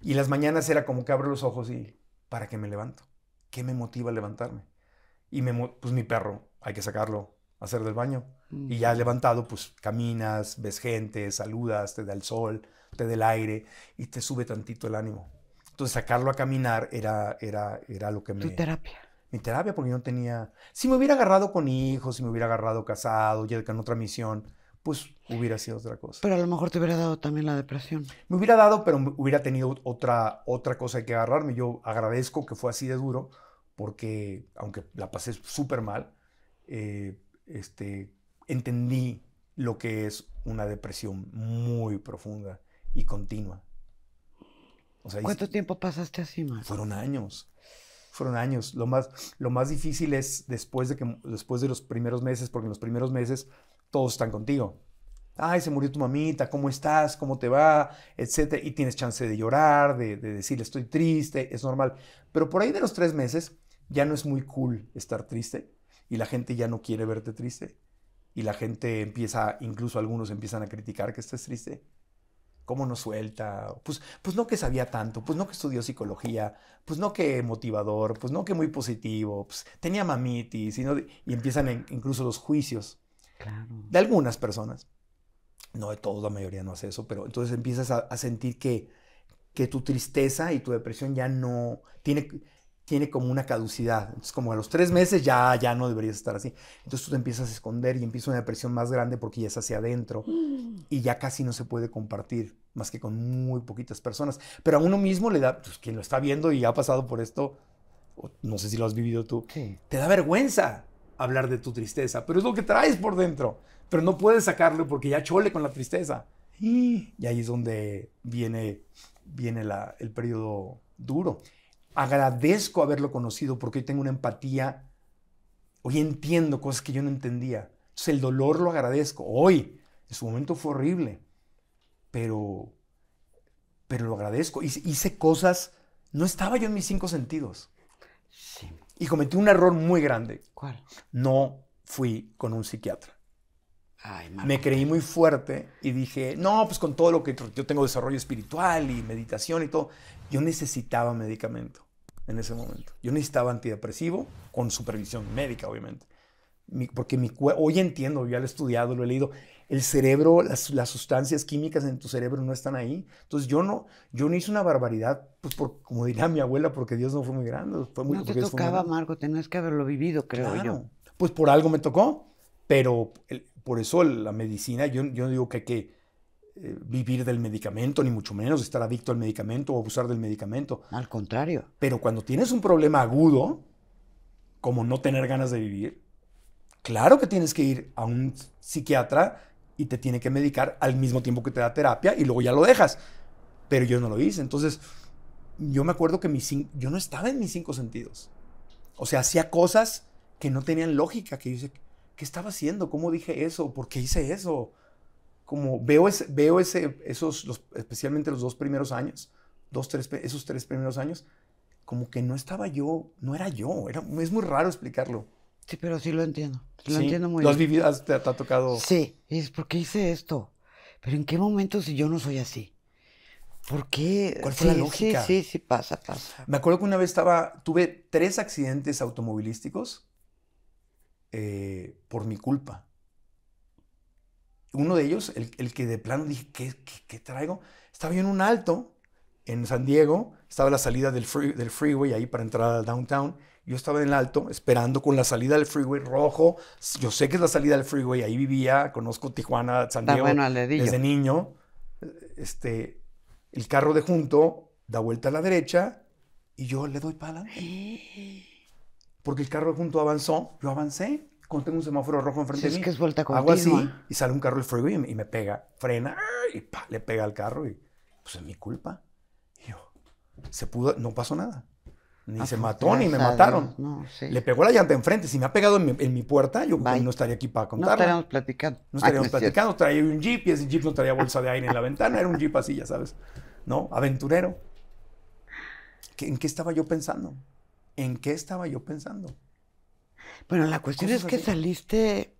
Y las mañanas era como que abro los ojos y... ¿Para qué me levanto? ¿Qué me motiva a levantarme? Y me, pues mi perro, hay que sacarlo, hacer del baño. Mm. Y ya levantado, pues caminas, ves gente, saludas, te da el sol, te da el aire y te sube tantito el ánimo. Entonces sacarlo a caminar era, era, era lo que me... ¿Tu terapia? Mi terapia, porque yo no tenía... Si me hubiera agarrado con hijos, si me hubiera agarrado casado, ya con otra misión, pues hubiera sido otra cosa. Pero a lo mejor te hubiera dado también la depresión. Me hubiera dado, pero hubiera tenido otra, otra cosa que agarrarme. Yo agradezco que fue así de duro, porque aunque la pasé súper mal, eh, este, entendí lo que es una depresión muy profunda y continua. O sea, ¿cuánto y, tiempo pasaste así, Marco? Fueron años. Fueron años. Lo más, lo más difícil es después de, que, después de los primeros meses, porque en los primeros meses... Todos están contigo. Ay, se murió tu mamita, ¿cómo estás? ¿Cómo te va? Etcétera. Y tienes chance de llorar, de, de decirle estoy triste, es normal. Pero por ahí de los tres meses ya no es muy cool estar triste y la gente ya no quiere verte triste. Y la gente empieza, incluso algunos empiezan a criticar que estás triste. ¿Cómo no suelta? Pues, pues no que sabía tanto, pues no que estudió psicología, pues no que motivador, pues no que muy positivo, pues tenía mamitis. Y, no, y empiezan en, incluso los juicios. Claro. De algunas personas, no de todos, la mayoría no hace eso, pero entonces empiezas a, a sentir que, que tu tristeza y tu depresión ya no, tiene, tiene como una caducidad, entonces como a los tres meses ya, ya no deberías estar así, entonces tú te empiezas a esconder y empieza una depresión más grande porque ya es hacia adentro mm. y ya casi no se puede compartir, más que con muy poquitas personas, pero a uno mismo le da, pues quien lo está viendo y ha pasado por esto, no sé si lo has vivido tú, sí. Te da vergüenza hablar de tu tristeza, pero es lo que traes por dentro, pero no puedes sacarlo porque ya chole con la tristeza. Y ahí es donde viene, viene la, el periodo duro. Agradezco haberlo conocido porque hoy tengo una empatía, hoy entiendo cosas que yo no entendía. Entonces el dolor lo agradezco. Hoy, en su momento fue horrible, pero, pero lo agradezco. Hice cosas, no estaba yo en mis cinco sentidos. Sí. Y cometí un error muy grande. ¿Cuál? No fui con un psiquiatra. Ay, Marco. Me creí muy fuerte y dije, no, pues con todo lo que yo tengo desarrollo espiritual y meditación y todo, yo necesitaba medicamento en ese momento. Yo necesitaba antidepresivo con supervisión médica, obviamente. Mi, porque mi hoy entiendo, yo ya lo he estudiado, lo he leído, el cerebro, las, las sustancias químicas en tu cerebro no están ahí. Entonces yo no, yo no hice una barbaridad, pues por, como diría mi abuela, porque Dios no fue muy grande. Fue muy, no te tocaba, Marco, tenías que haberlo vivido, creo claro, yo. Pues por algo me tocó, pero el, por eso la medicina, yo, yo no digo que hay que eh, vivir del medicamento, ni mucho menos estar adicto al medicamento o abusar del medicamento. Al contrario. Pero cuando tienes un problema agudo, como no tener ganas de vivir, claro que tienes que ir a un psiquiatra y te tiene que medicar al mismo tiempo que te da terapia y luego ya lo dejas. Pero yo no lo hice. Entonces yo me acuerdo que mis, yo no estaba en mis cinco sentidos. O sea, hacía cosas que no tenían lógica, que yo decía, ¿qué estaba haciendo? ¿Cómo dije eso? ¿Por qué hice eso? Como veo, ese, veo ese, esos, los, especialmente los dos primeros años, dos, tres, esos tres primeros años, como que no estaba yo, no era yo, era, es muy raro explicarlo. Sí, pero sí lo entiendo, lo sí, entiendo muy bien. ¿Lo has vivido, te, te ha tocado? Sí, es ¿por qué hice esto? ¿Pero en qué momento si yo no soy así? ¿Por qué? ¿Cuál fue sí, la lógica? Sí, sí, sí, pasa, pasa. Me acuerdo que una vez estaba, tuve tres accidentes automovilísticos eh, por mi culpa. Uno de ellos, el, el que de plano dije, ¿qué, qué, qué traigo? Estaba yo en un alto, en San Diego, estaba la salida del, free, del freeway ahí para entrar al downtown. Yo estaba en el alto, esperando con la salida del freeway rojo. Yo sé que es la salida del freeway, ahí vivía, conozco Tijuana, San Diego, bueno, desde niño. Este, el carro de junto da vuelta a la derecha y yo le doy para adelante. Porque el carro de junto avanzó, yo avancé. Cuando tengo un semáforo rojo enfrente de mí, que es vuelta hago así y sale un carro del freeway y me, y me pega, frena y pa, le pega al carro y pues es mi culpa. Y yo, se pudo, no pasó nada. Ni ah, se mató ni me sabe. mataron. No, sí. Le pegó la llanta enfrente. Si me ha pegado en mi, en mi puerta, yo Bye. no estaría aquí para contarlo. No estaríamos platicando. No estaríamos Ay, platicando. Traía un jeep y ese jeep no traía bolsa de aire en la ventana. Era un jeep así, ya sabes. ¿No? Aventurero. ¿Qué, ¿En qué estaba yo pensando? ¿En qué estaba yo pensando? Bueno, la cuestión es que así? saliste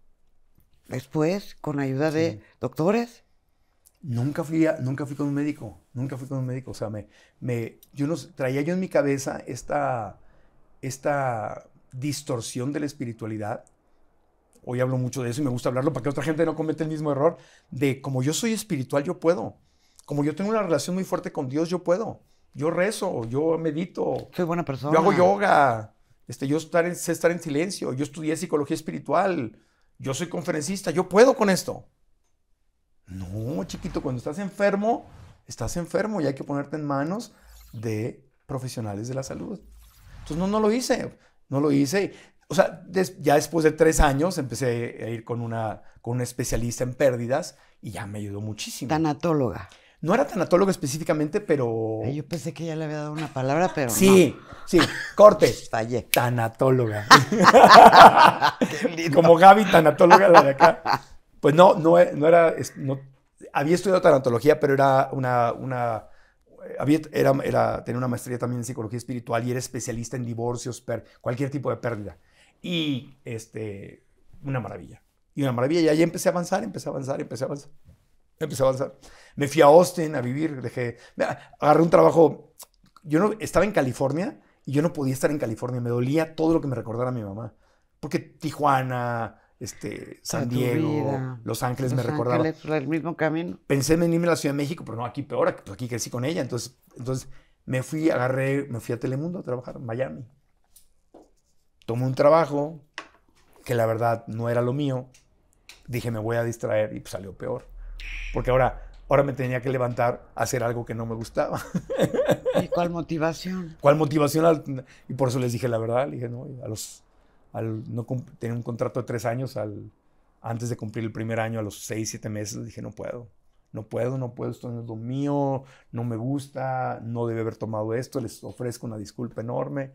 después con ayuda de sí. doctores. Nunca fui, a, nunca fui con un médico, nunca fui con un médico, o sea, me, me, yo no, traía yo en mi cabeza esta, esta distorsión de la espiritualidad, hoy hablo mucho de eso y me gusta hablarlo para que otra gente no cometa el mismo error, de como yo soy espiritual, yo puedo, como yo tengo una relación muy fuerte con Dios, yo puedo, yo rezo, yo medito, soy buena persona, yo hago yoga, este, yo estar en, sé estar en silencio, yo estudié psicología espiritual, yo soy conferencista, yo puedo con esto. No, chiquito, cuando estás enfermo, estás enfermo y hay que ponerte en manos de profesionales de la salud. Entonces, no, no lo hice, no lo hice. O sea, des, ya después de tres años empecé a ir con una, con una especialista en pérdidas y ya me ayudó muchísimo. Tanatóloga. No era tanatóloga específicamente, pero... Yo pensé que ya le había dado una palabra, pero sí, no. Sí, corte. Fallé. Tanatóloga. Qué lindo. Como Gaby, tanatóloga, la de acá. Pues no, no, no era, no, había estudiado tanatología, pero era una, una había, era, era, tenía una maestría también en psicología espiritual y era especialista en divorcios, per, cualquier tipo de pérdida. Y este, una maravilla, y una maravilla. Y ahí empecé a avanzar, empecé a avanzar, empecé a avanzar, empecé a avanzar. Me fui a Austin a vivir, dejé, agarré un trabajo, yo no, estaba en California y yo no podía estar en California, me dolía todo lo que me recordara mi mamá, porque Tijuana... Este, San Diego, Los Ángeles me recordaba. El mismo camino. Pensé en venirme a la Ciudad de México, pero no, aquí peor, pues aquí crecí con ella. Entonces, entonces me fui, agarré, me fui a Telemundo a trabajar en Miami. Tomé un trabajo que la verdad no era lo mío. Dije, me voy a distraer y pues salió peor. Porque ahora, ahora me tenía que levantar a hacer algo que no me gustaba. ¿Y cuál motivación? ¿Cuál motivación? Y por eso les dije la verdad, le dije, no, a los... Al no tenía un contrato de tres años, al, antes de cumplir el primer año, a los seis, siete meses, dije, no puedo, no puedo, no puedo, esto no es lo mío, no me gusta, no debe haber tomado esto, les ofrezco una disculpa enorme.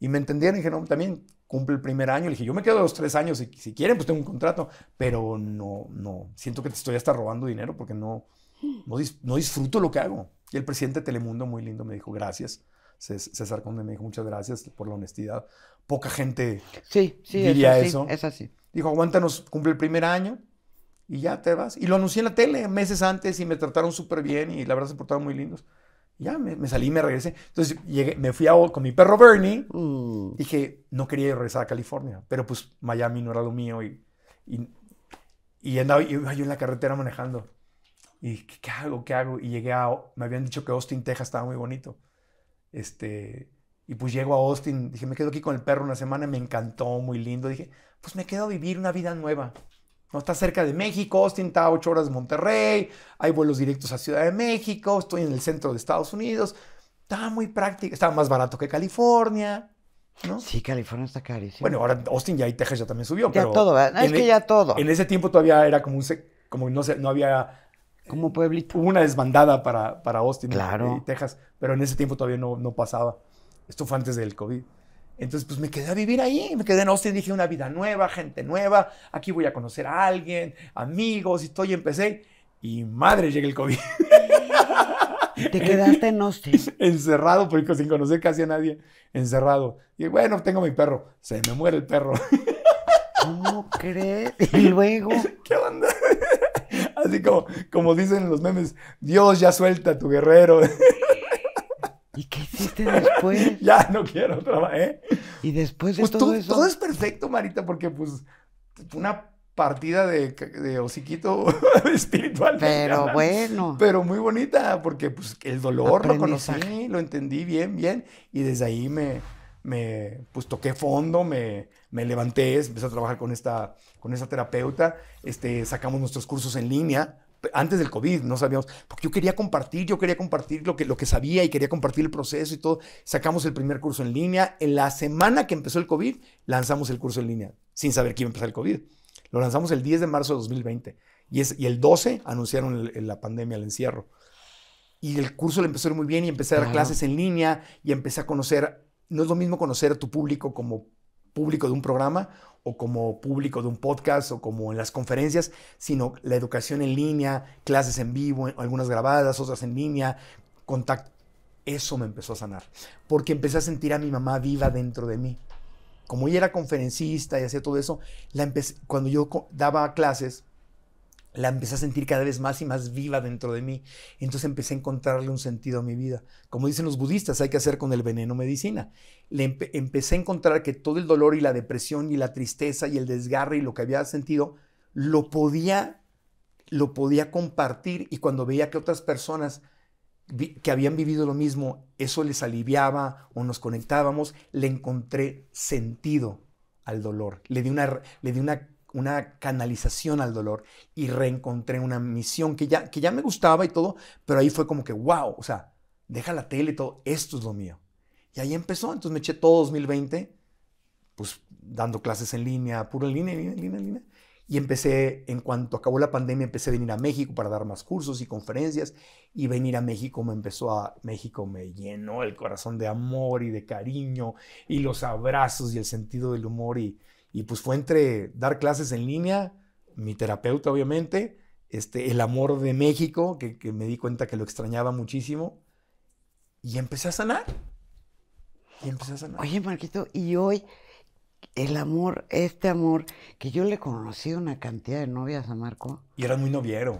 Y me entendieron, dije, no, también cumple el primer año, le dije, yo me quedo a los tres años, si, si quieren, pues tengo un contrato, pero no, no, siento que te estoy hasta robando dinero porque no, no, dis, no disfruto lo que hago. Y el presidente de Telemundo, muy lindo, me dijo, gracias. César Conde me dijo, muchas gracias por la honestidad. Poca gente sí, sí, diría eso. Sí, eso. Es así. Dijo, aguántanos, cumple el primer año y ya te vas. Y lo anuncié en la tele meses antes y me trataron súper bien y la verdad se portaron muy lindos. Y ya me, me salí y me regresé. Entonces llegué, me fui a, con mi perro Bernie. Mm. Dije, no quería regresar a California, pero pues Miami no era lo mío. Y, y, y andaba y iba yo en la carretera manejando. Y ¿qué, qué hago? ¿Qué hago? Y llegué a... Me habían dicho que Austin, Texas estaba muy bonito. Este, y pues llego a Austin, dije, me quedo aquí con el perro una semana, me encantó, muy lindo. Dije, pues me quedo a vivir una vida nueva. No está cerca de México, Austin está a ocho horas de Monterrey, hay vuelos directos a Ciudad de México, estoy en el centro de Estados Unidos. Estaba muy práctico, estaba más barato que California, ¿no? Sí, California está carísimo. Bueno, ahora Austin ya y Texas ya también subió. Ya pero todo, ¿verdad? No, es que ya todo. En ese tiempo todavía era como un... Como no, sé, no había... Como pueblito. Hubo una desbandada para, para Austin, claro, y Texas, pero en ese tiempo todavía no, no pasaba. Esto fue antes del COVID. Entonces, pues me quedé a vivir ahí, me quedé en Austin, dije una vida nueva, gente nueva, aquí voy a conocer a alguien, amigos, y todo, y empecé. Y madre, llega el COVID. Te quedaste en Austin. Encerrado, porque sin conocer casi a nadie, encerrado. Y bueno, tengo mi perro, se me muere el perro. ¿Cómo crees? Y luego... ¿Qué onda? Así como, como dicen los memes, Dios, ya suelta a tu guerrero. ¿Y qué hiciste después? Ya no quiero trabajar, ¿eh? Y después de pues todo tú, eso... Todo es perfecto, Marita, porque pues una partida de, de hociquito espiritual. Pero mexicana, bueno. Pero muy bonita, porque pues el dolor lo conocí, lo entendí bien, bien. Y desde ahí me, me pues toqué fondo, me, me levanté, empecé a trabajar con esta, con esta terapeuta. Este, sacamos nuestros cursos en línea. Antes del COVID, no sabíamos, porque yo quería compartir, yo quería compartir lo que, lo que sabía y quería compartir el proceso y todo. Sacamos el primer curso en línea. En la semana que empezó el COVID, lanzamos el curso en línea, sin saber que iba a empezar el COVID. Lo lanzamos el diez de marzo de dos mil veinte y, es, y el doce anunciaron el, el, la pandemia, el encierro. Y el curso le empezó a ir muy bien y empecé a dar, claro, clases en línea y empecé a conocer. No es lo mismo conocer a tu público como público de un programa o como público de un podcast o como en las conferencias, sino la educación en línea, clases en vivo, algunas grabadas, otras en línea, contacto. Eso me empezó a sanar, porque empecé a sentir a mi mamá viva dentro de mí. Como ella era conferencista y hacía todo eso, la empecé, cuando yo daba clases, la empecé a sentir cada vez más y más viva dentro de mí. Entonces empecé a encontrarle un sentido a mi vida. Como dicen los budistas, hay que hacer con el veneno medicina. Le empe empecé a encontrar que todo el dolor y la depresión y la tristeza y el desgarre y lo que había sentido, lo podía, lo podía compartir. Y cuando veía que otras personas que habían vivido lo mismo, eso les aliviaba o nos conectábamos, le encontré sentido al dolor. Le di una... Le di una una canalización al dolor y reencontré una misión que ya, que ya me gustaba y todo, pero ahí fue como que wow, o sea, deja la tele y todo, esto es lo mío. Y ahí empezó, entonces me eché todo dos mil veinte, pues dando clases en línea, puro en línea, en línea, en línea, en línea. Y empecé, en cuanto acabó la pandemia, empecé a venir a México para dar más cursos y conferencias. Y venir a México me empezó a... México me llenó el corazón de amor y de cariño y los abrazos y el sentido del humor y... Y pues fue entre dar clases en línea, mi terapeuta obviamente, este, el amor de México, que, que me di cuenta que lo extrañaba muchísimo, y empecé a sanar. Y empecé a sanar. Oye, Marquito, y hoy el amor, este amor, que yo le conocí una cantidad de novias a Marco. Y eras muy noviero.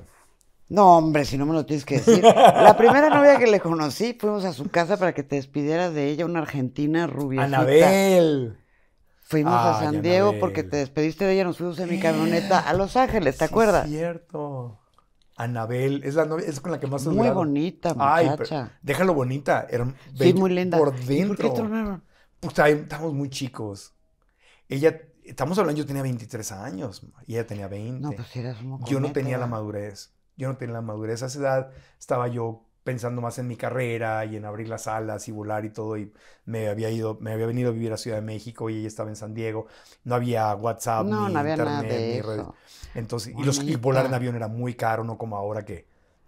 No, hombre, si no me lo tienes que decir. La primera novia que le conocí, fuimos a su casa para que te despidieras de ella, una argentina rubiecita. ¡Anabel! Fuimos ah, a San Diego Anabel. Porque te despediste de ella, nos fuimos en mi camioneta a Los Ángeles, ¿te sí, acuerdas? Es cierto. Anabel, es la novia, es con la que más... Muy durado. Bonita, muchacha. Ay, déjalo bonita. Sí, muy linda. Por dentro. ¿Por qué tronaron? Pues estábamos muy chicos. Ella, estamos hablando, yo tenía veintitrés años y ella tenía veinte. No, pues eras un moco. Yo no tenía la madurez. Yo no tenía la madurez. A esa edad estaba yo pensando más en mi carrera y en abrir las alas y volar y todo, y me había ido, me había venido a vivir a Ciudad de México y ella estaba en San Diego, no había WhatsApp, no, ni no había internet, nada de ni redes. Entonces, y, los, y volar en avión era muy caro, no como ahora que...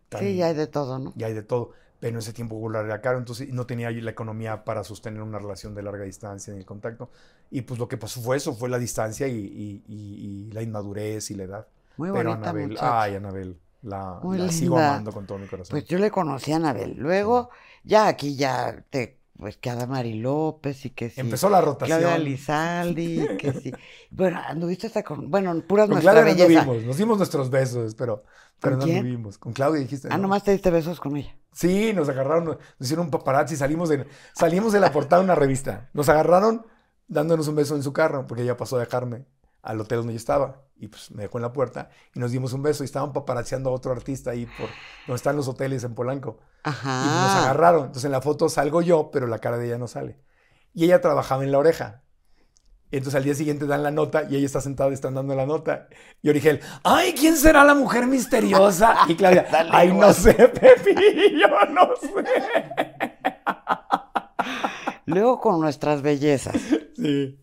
Tan, sí, ya hay de todo, ¿no? Ya hay de todo, pero en ese tiempo volar era caro, entonces no tenía la economía para sostener una relación de larga distancia en el contacto, y pues lo que pasó fue eso, fue la distancia y, y, y, y la inmadurez y la edad. Muy pero bonita Anabel, muchacha. Ay, Anabel. La, la sigo amando con todo mi corazón. Pues yo le conocí a Anabel. Luego, sí. ya aquí ya te, pues que Adamari López y que sí. Empezó la rotación. Claudia Lizaldi, que sí. Bueno, anduviste hasta con, bueno, puras con Nuestra Belleza. Claudia no vimos, nos dimos nuestros besos, pero, pero no anduvimos. Con Claudia dijiste. Ah, no. Nomás te diste besos con ella. Sí, nos agarraron, nos hicieron un paparazzi, salimos de, salimos de la portada de una revista. Nos agarraron dándonos un beso en su carro, porque ella pasó a dejarme al hotel donde yo estaba, y pues me dejó en la puerta, y nos dimos un beso, y estaban paparazziando a otro artista ahí por donde están los hoteles en Polanco. Ajá. Y nos agarraron, entonces en la foto salgo yo, pero la cara de ella no sale. Y ella trabajaba en la oreja. Entonces al día siguiente dan la nota, y ella está sentada, están dando la nota. Y Origel, ¡ay, quién será la mujer misteriosa! Y Claudia, ¡ay, no sé, Pepillo, no sé! Luego con Nuestras Bellezas. Sí.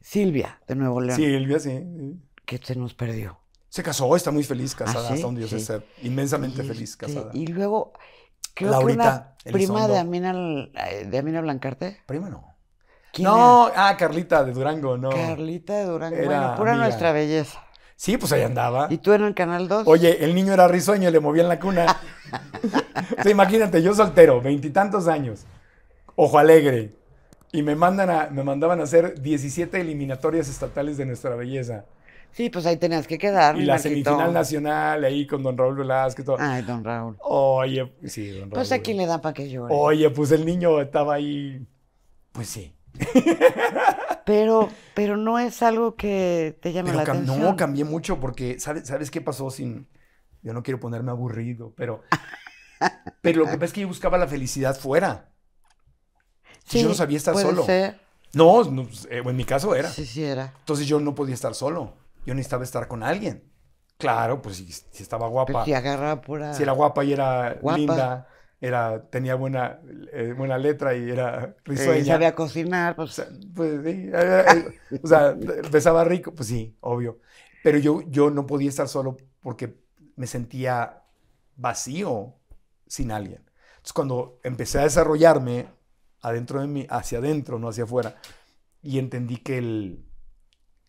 Silvia, de Nuevo León. Silvia, sí, sí. Que se nos perdió. Se casó, está muy feliz casada, ¿Ah, sí? hasta donde yo sí. sé, inmensamente sí, feliz casada. Sí. Y luego, creo Laurita, que una prima de Amina, de Amina Blancarte. Prima no. No, era? ah, Carlita de Durango, no. Carlita de Durango, era bueno, pura amiga. Nuestra Belleza. Sí, pues ahí andaba. ¿Y tú en el Canal dos? Oye, el niño era risueño, le movían la cuna. O sea, imagínate, yo soltero, veintitantos años, ojo alegre, y me, mandan a, me mandaban a hacer diecisiete eliminatorias estatales de Nuestra Belleza. Sí, pues ahí tenías que quedar. Y la Marquito. Semifinal nacional ahí con don Raúl Velázquez. Todo. Ay, don Raúl. Oye, sí, don Raúl. Pues a quién le da para que llore. Oye, pues el niño estaba ahí. Pues sí. Pero, pero no es algo que te llame pero la atención. No, cambié mucho porque, ¿sabes, ¿sabes qué pasó? Sin, yo no quiero ponerme aburrido, pero, pero lo que pasa es que yo buscaba la felicidad fuera. Sí, yo no sabía estar solo. Ser. No, no, en mi caso era. Sí, sí era. Entonces yo no podía estar solo. Yo necesitaba estar con alguien. Claro, pues si, si estaba guapa. Pero si agarraba pura... Si era guapa y era guapa. Linda, era, tenía buena, eh, buena letra y era risueña. Eh, sabía cocinar, pues... O sea, pues sí, o sea, besaba rico, pues sí, obvio. Pero yo, yo no podía estar solo porque me sentía vacío sin alguien. Entonces cuando empecé a desarrollarme adentro de mí, hacia adentro, no hacia afuera, y entendí que el...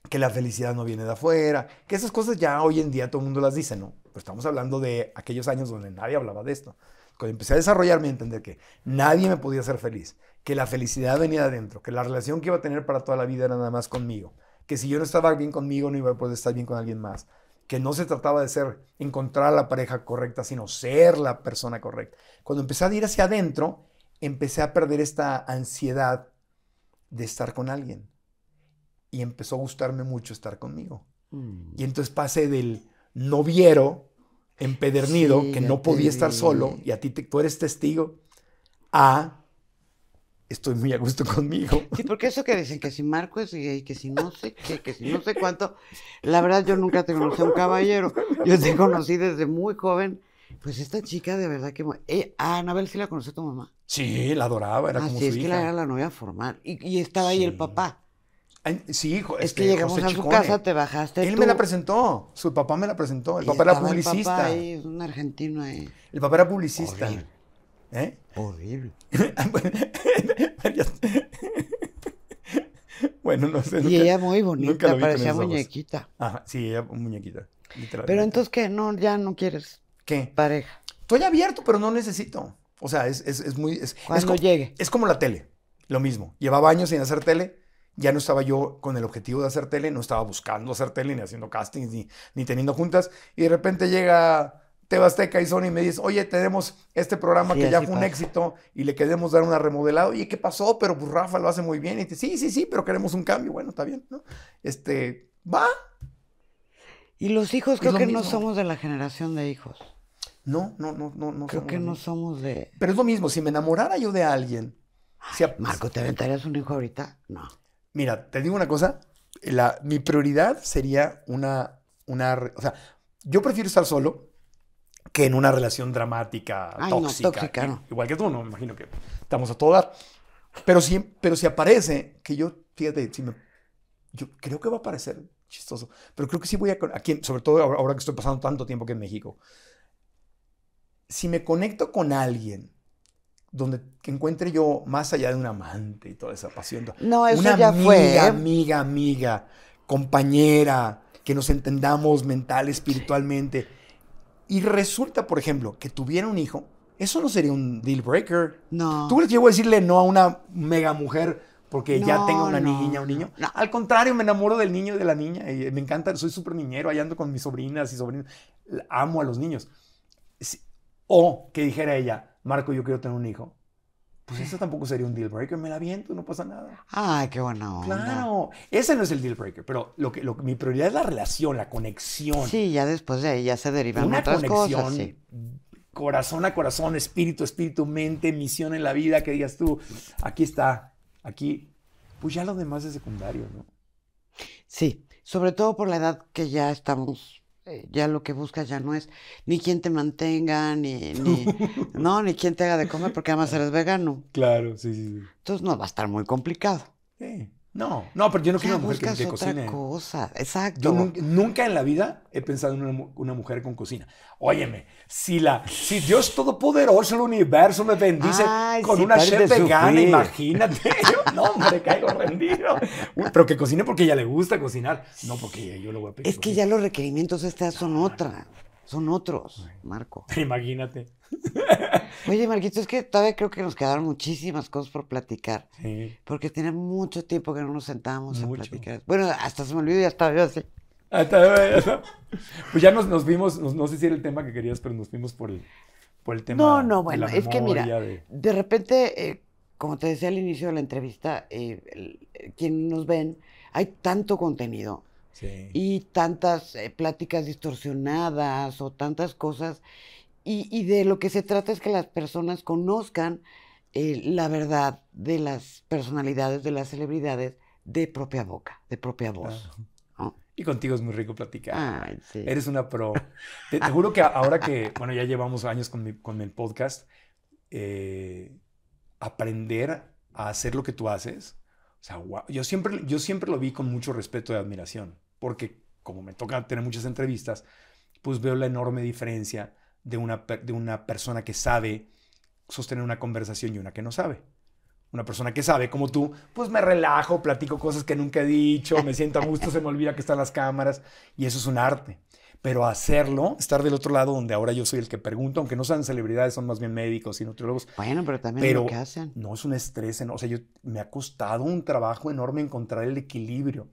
que la felicidad no viene de afuera, que esas cosas ya hoy en día todo el mundo las dice, ¿no? Pero estamos hablando de aquellos años donde nadie hablaba de esto. Cuando empecé a desarrollarme y entender que nadie me podía hacer feliz, que la felicidad venía de adentro, que la relación que iba a tener para toda la vida era nada más conmigo, que si yo no estaba bien conmigo no iba a poder estar bien con alguien más, que no se trataba de ser, encontrar la pareja correcta, sino ser la persona correcta. Cuando empecé a ir hacia adentro, empecé a perder esta ansiedad de estar con alguien. Y empezó a gustarme mucho estar conmigo. Mm. Y entonces pasé del noviero empedernido, sí, que no podía estar solo, y a ti te, tú eres testigo, a estoy muy a gusto conmigo. Sí, porque eso que dicen, que si Marco es gay, que si no sé qué, que si no sé cuánto, la verdad yo nunca te conocí a un caballero. Yo te conocí desde muy joven. Pues esta chica de verdad que... Eh, a Anabel sí la conoció tu mamá. Sí, la adoraba, era ah, como sí, su es hija. Que la, era la novia formal. Y, y estaba sí. ahí el papá. Sí, hijo, es este, que llegamos José a su Chicone. Casa, te bajaste. Él tú. Me la presentó, su papá me la presentó. El y papá era publicista. El papá ahí, es un argentino ahí. El papá era publicista. Horrible. ¿Eh? Horrible. Bueno, no sé. Y nunca, ella muy bonita, parecía muñequita. Ajá, sí, ella muñequita. Pero entonces, ¿qué? No, ya no quieres. ¿Qué? Pareja. Estoy abierto, pero no necesito. O sea, es, es, es muy. Es, Cuando es como, llegue. Es como la tele, lo mismo. Llevaba años sin hacer tele. Ya no estaba yo con el objetivo de hacer tele, no estaba buscando hacer tele, ni haciendo castings, ni, ni teniendo juntas. Y de repente llega T V Azteca y Sony y me dice, oye, tenemos este programa sí, que ya fue pasa. Un éxito y le queremos dar una remodelada. Oye, ¿qué pasó? Pero pues Rafa lo hace muy bien. Y dice, sí, sí, sí, pero queremos un cambio. Bueno, está bien, ¿no? Este, va. Y los hijos, creo que no somos de la generación de hijos. No, no, no, no. no creo somos, que no somos de... Pero es lo mismo, si me enamorara yo de alguien... Ay, si a... Marco, ¿te aventarías un hijo ahorita? No. Mira, te digo una cosa, la, mi prioridad sería una, una... O sea, yo prefiero estar solo que en una relación dramática, Ay, tóxica. No, tóxica no. Igual que tú, no, me imagino que estamos a todo dar. Pero si, pero si aparece, que yo, fíjate, si me, yo creo que va a parecer chistoso, pero creo que sí voy a... Aquí, sobre todo ahora, ahora que estoy pasando tanto tiempo aquí en México. Si me conecto con alguien... donde encuentre yo más allá de un amante y toda esa pasión. No, eso una ya amiga, fue. ¿Eh? Amiga, amiga, compañera, que nos entendamos mental, espiritualmente. Y resulta, por ejemplo, que tuviera un hijo, eso no sería un deal breaker. No. ¿Tú crees que yo voy a decirle no a una mega mujer porque no, ya tenga una no, niña, un niño? No. Al contrario, me enamoro del niño y de la niña. Y me encanta, soy súper niñero, allá ando con mis sobrinas y sobrinos. Amo a los niños. O que dijera ella, Marco, yo quiero tener un hijo. Pues eso tampoco sería un deal breaker. Me la aviento, no pasa nada. Ay, qué buena onda. Claro. Ese no es el deal breaker. Pero lo que, lo que, mi prioridad es la relación, la conexión. Sí, ya después de ahí ya se derivan Una otras conexión, cosas. Sí. Corazón a corazón, espíritu, espíritu, mente, misión en la vida. Que digas tú, aquí está, aquí. Pues ya lo demás es secundario, ¿no? Sí, sobre todo por la edad que ya estamos... Ya lo que buscas ya no es ni quien te mantenga, ni, ni no, ni quien te haga de comer, porque además eres vegano. Claro, sí, sí, sí. Entonces no va a estar muy complicado. Sí. No, no, pero yo no quiero una mujer que, que cocine. Cosa. Exacto. Yo nunca, nunca en la vida he pensado en una, una mujer con cocina. Óyeme, si, la, si Dios Todopoderoso, el universo me bendice Ay, con si una chef vegana, imagínate. Yo, no, me caigo rendido. Pero que cocine porque ella le gusta cocinar. No, porque yo lo voy a pedir. Es que ya los requerimientos estas son no, otra. No. Son otros, Marco. Imagínate. Oye, Marquito, es que todavía creo que nos quedaron muchísimas cosas por platicar. Sí. Porque tiene mucho tiempo que no nos sentábamos mucho. a platicar. Bueno, hasta se me olvidó y ya estaba yo así. Hasta, pues ya nos, nos vimos, nos, no sé si era el tema que querías, pero nos vimos por el, por el tema. No, no, bueno, de la es que mira, de, de repente, eh, como te decía al inicio de la entrevista, eh, el, eh, quienes nos ven, hay tanto contenido. Sí. Y tantas eh, pláticas distorsionadas o tantas cosas. Y, y de lo que se trata es que las personas conozcan eh, la verdad de las personalidades, de las celebridades, de propia boca, de propia voz. Claro. ¿No? Y contigo es muy rico platicar. Ay, sí. Eres una pro. Te, te juro que ahora que, bueno, ya llevamos años con mi, con el podcast, eh, aprender a hacer lo que tú haces. O sea, wow. yo, siempre, yo siempre lo vi con mucho respeto y admiración, porque como me toca tener muchas entrevistas, pues veo la enorme diferencia de una, de una persona que sabe sostener una conversación y una que no sabe. Una persona que sabe, como tú, pues me relajo, platico cosas que nunca he dicho, me siento a gusto, se me olvida que están las cámaras, y eso es un arte. Pero hacerlo, estar del otro lado, donde ahora yo soy el que pregunto, aunque no sean celebridades, son más bien médicos y nutriólogos. Bueno, pero también pero lo que hacen. No, es un estrés. O sea, yo, me ha costado un trabajo enorme encontrar el equilibrio.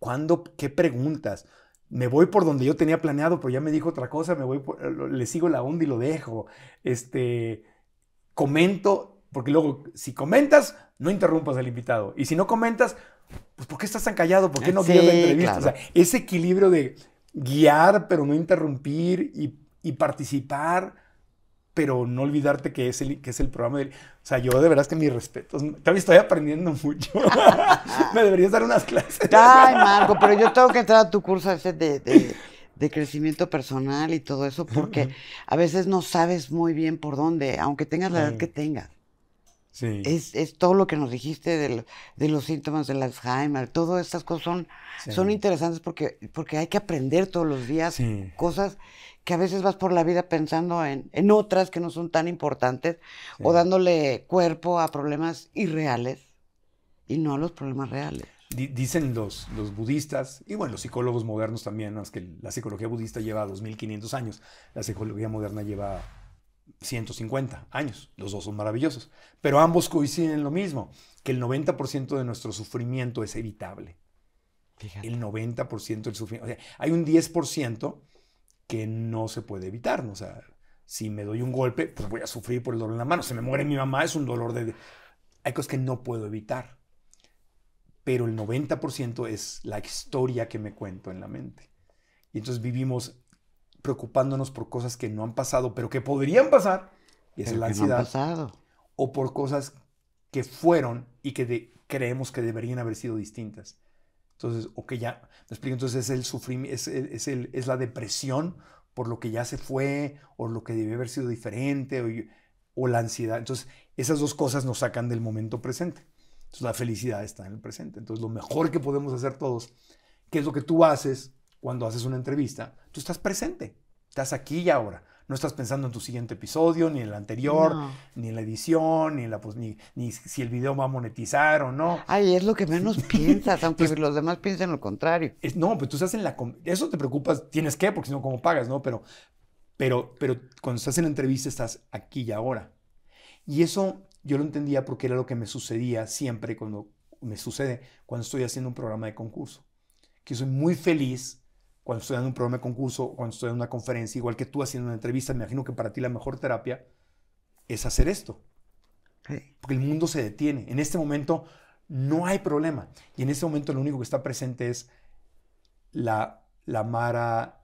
¿Cuándo? ¿Qué preguntas? Me voy por donde yo tenía planeado, pero ya me dijo otra cosa. Me voy por, le sigo la onda y lo dejo. Este, comento, porque luego, si comentas, no interrumpas al invitado. Y si no comentas, pues ¿por qué estás tan callado? ¿Por qué no vio sí, la entrevista? Claro. O sea, ese equilibrio de guiar, pero no interrumpir y, y participar, pero no olvidarte que es el, que es el programa. De, o sea, yo de verdad es que mis respetos. También estoy aprendiendo mucho. Me deberías dar unas clases. Ay, Marco, pero yo tengo que entrar a tu curso ese de, de, de crecimiento personal y todo eso, porque a veces no sabes muy bien por dónde, aunque tengas la edad que tengas. Sí. Es, es todo lo que nos dijiste de, lo, de los síntomas del Alzheimer, todas estas cosas son, sí. son interesantes porque, porque hay que aprender todos los días sí. cosas que a veces vas por la vida pensando en, en otras que no son tan importantes sí. o dándole cuerpo a problemas irreales y no a los problemas reales. Dicen los, los budistas, y bueno, los psicólogos modernos también, ¿no? Es que la psicología budista lleva dos mil quinientos años, la psicología moderna lleva ciento cincuenta años, los dos son maravillosos, pero ambos coinciden en lo mismo, que el noventa por ciento de nuestro sufrimiento es evitable. Fíjate. El noventa por ciento del sufrimiento, o sea, hay un diez por ciento que no se puede evitar, ¿no? O sea, si me doy un golpe, pues voy a sufrir por el dolor en la mano, se me muere mi mamá, es un dolor de... Hay cosas que no puedo evitar, pero el noventa por ciento es la historia que me cuento en la mente. Y entonces vivimos preocupándonos por cosas que no han pasado, pero que podrían pasar, y esa es la ansiedad, o por cosas que fueron y que de, creemos que deberían haber sido distintas. Entonces, o que ya, me explico, entonces es el sufrimiento, es, es, el, es la depresión por lo que ya se fue, o lo que debió haber sido diferente, o, o la ansiedad. Entonces, esas dos cosas nos sacan del momento presente. Entonces, la felicidad está en el presente. Entonces, lo mejor que podemos hacer todos, que es lo que tú haces, cuando haces una entrevista, tú estás presente, estás aquí y ahora. No estás pensando en tu siguiente episodio, ni en el anterior, no. ni en la edición, ni, en la, pues, ni, ni si el video va a monetizar o no. Ay, es lo que menos piensas, aunque pues, los demás piensen lo contrario. Es, no, pero tú estás en la... Eso te preocupas, tienes que, porque si no, ¿cómo pagas? ¿No? Pero, pero, pero cuando estás en la entrevista, estás aquí y ahora. Y eso yo lo entendía porque era lo que me sucedía siempre cuando me sucede cuando estoy haciendo un programa de concurso. Que soy muy feliz cuando estoy dando un programa de concurso, cuando estoy dando una conferencia, igual que tú haciendo una entrevista. Me imagino que para ti la mejor terapia es hacer esto. Porque el mundo se detiene. En este momento no hay problema. Y en este momento lo único que está presente es la, la mara,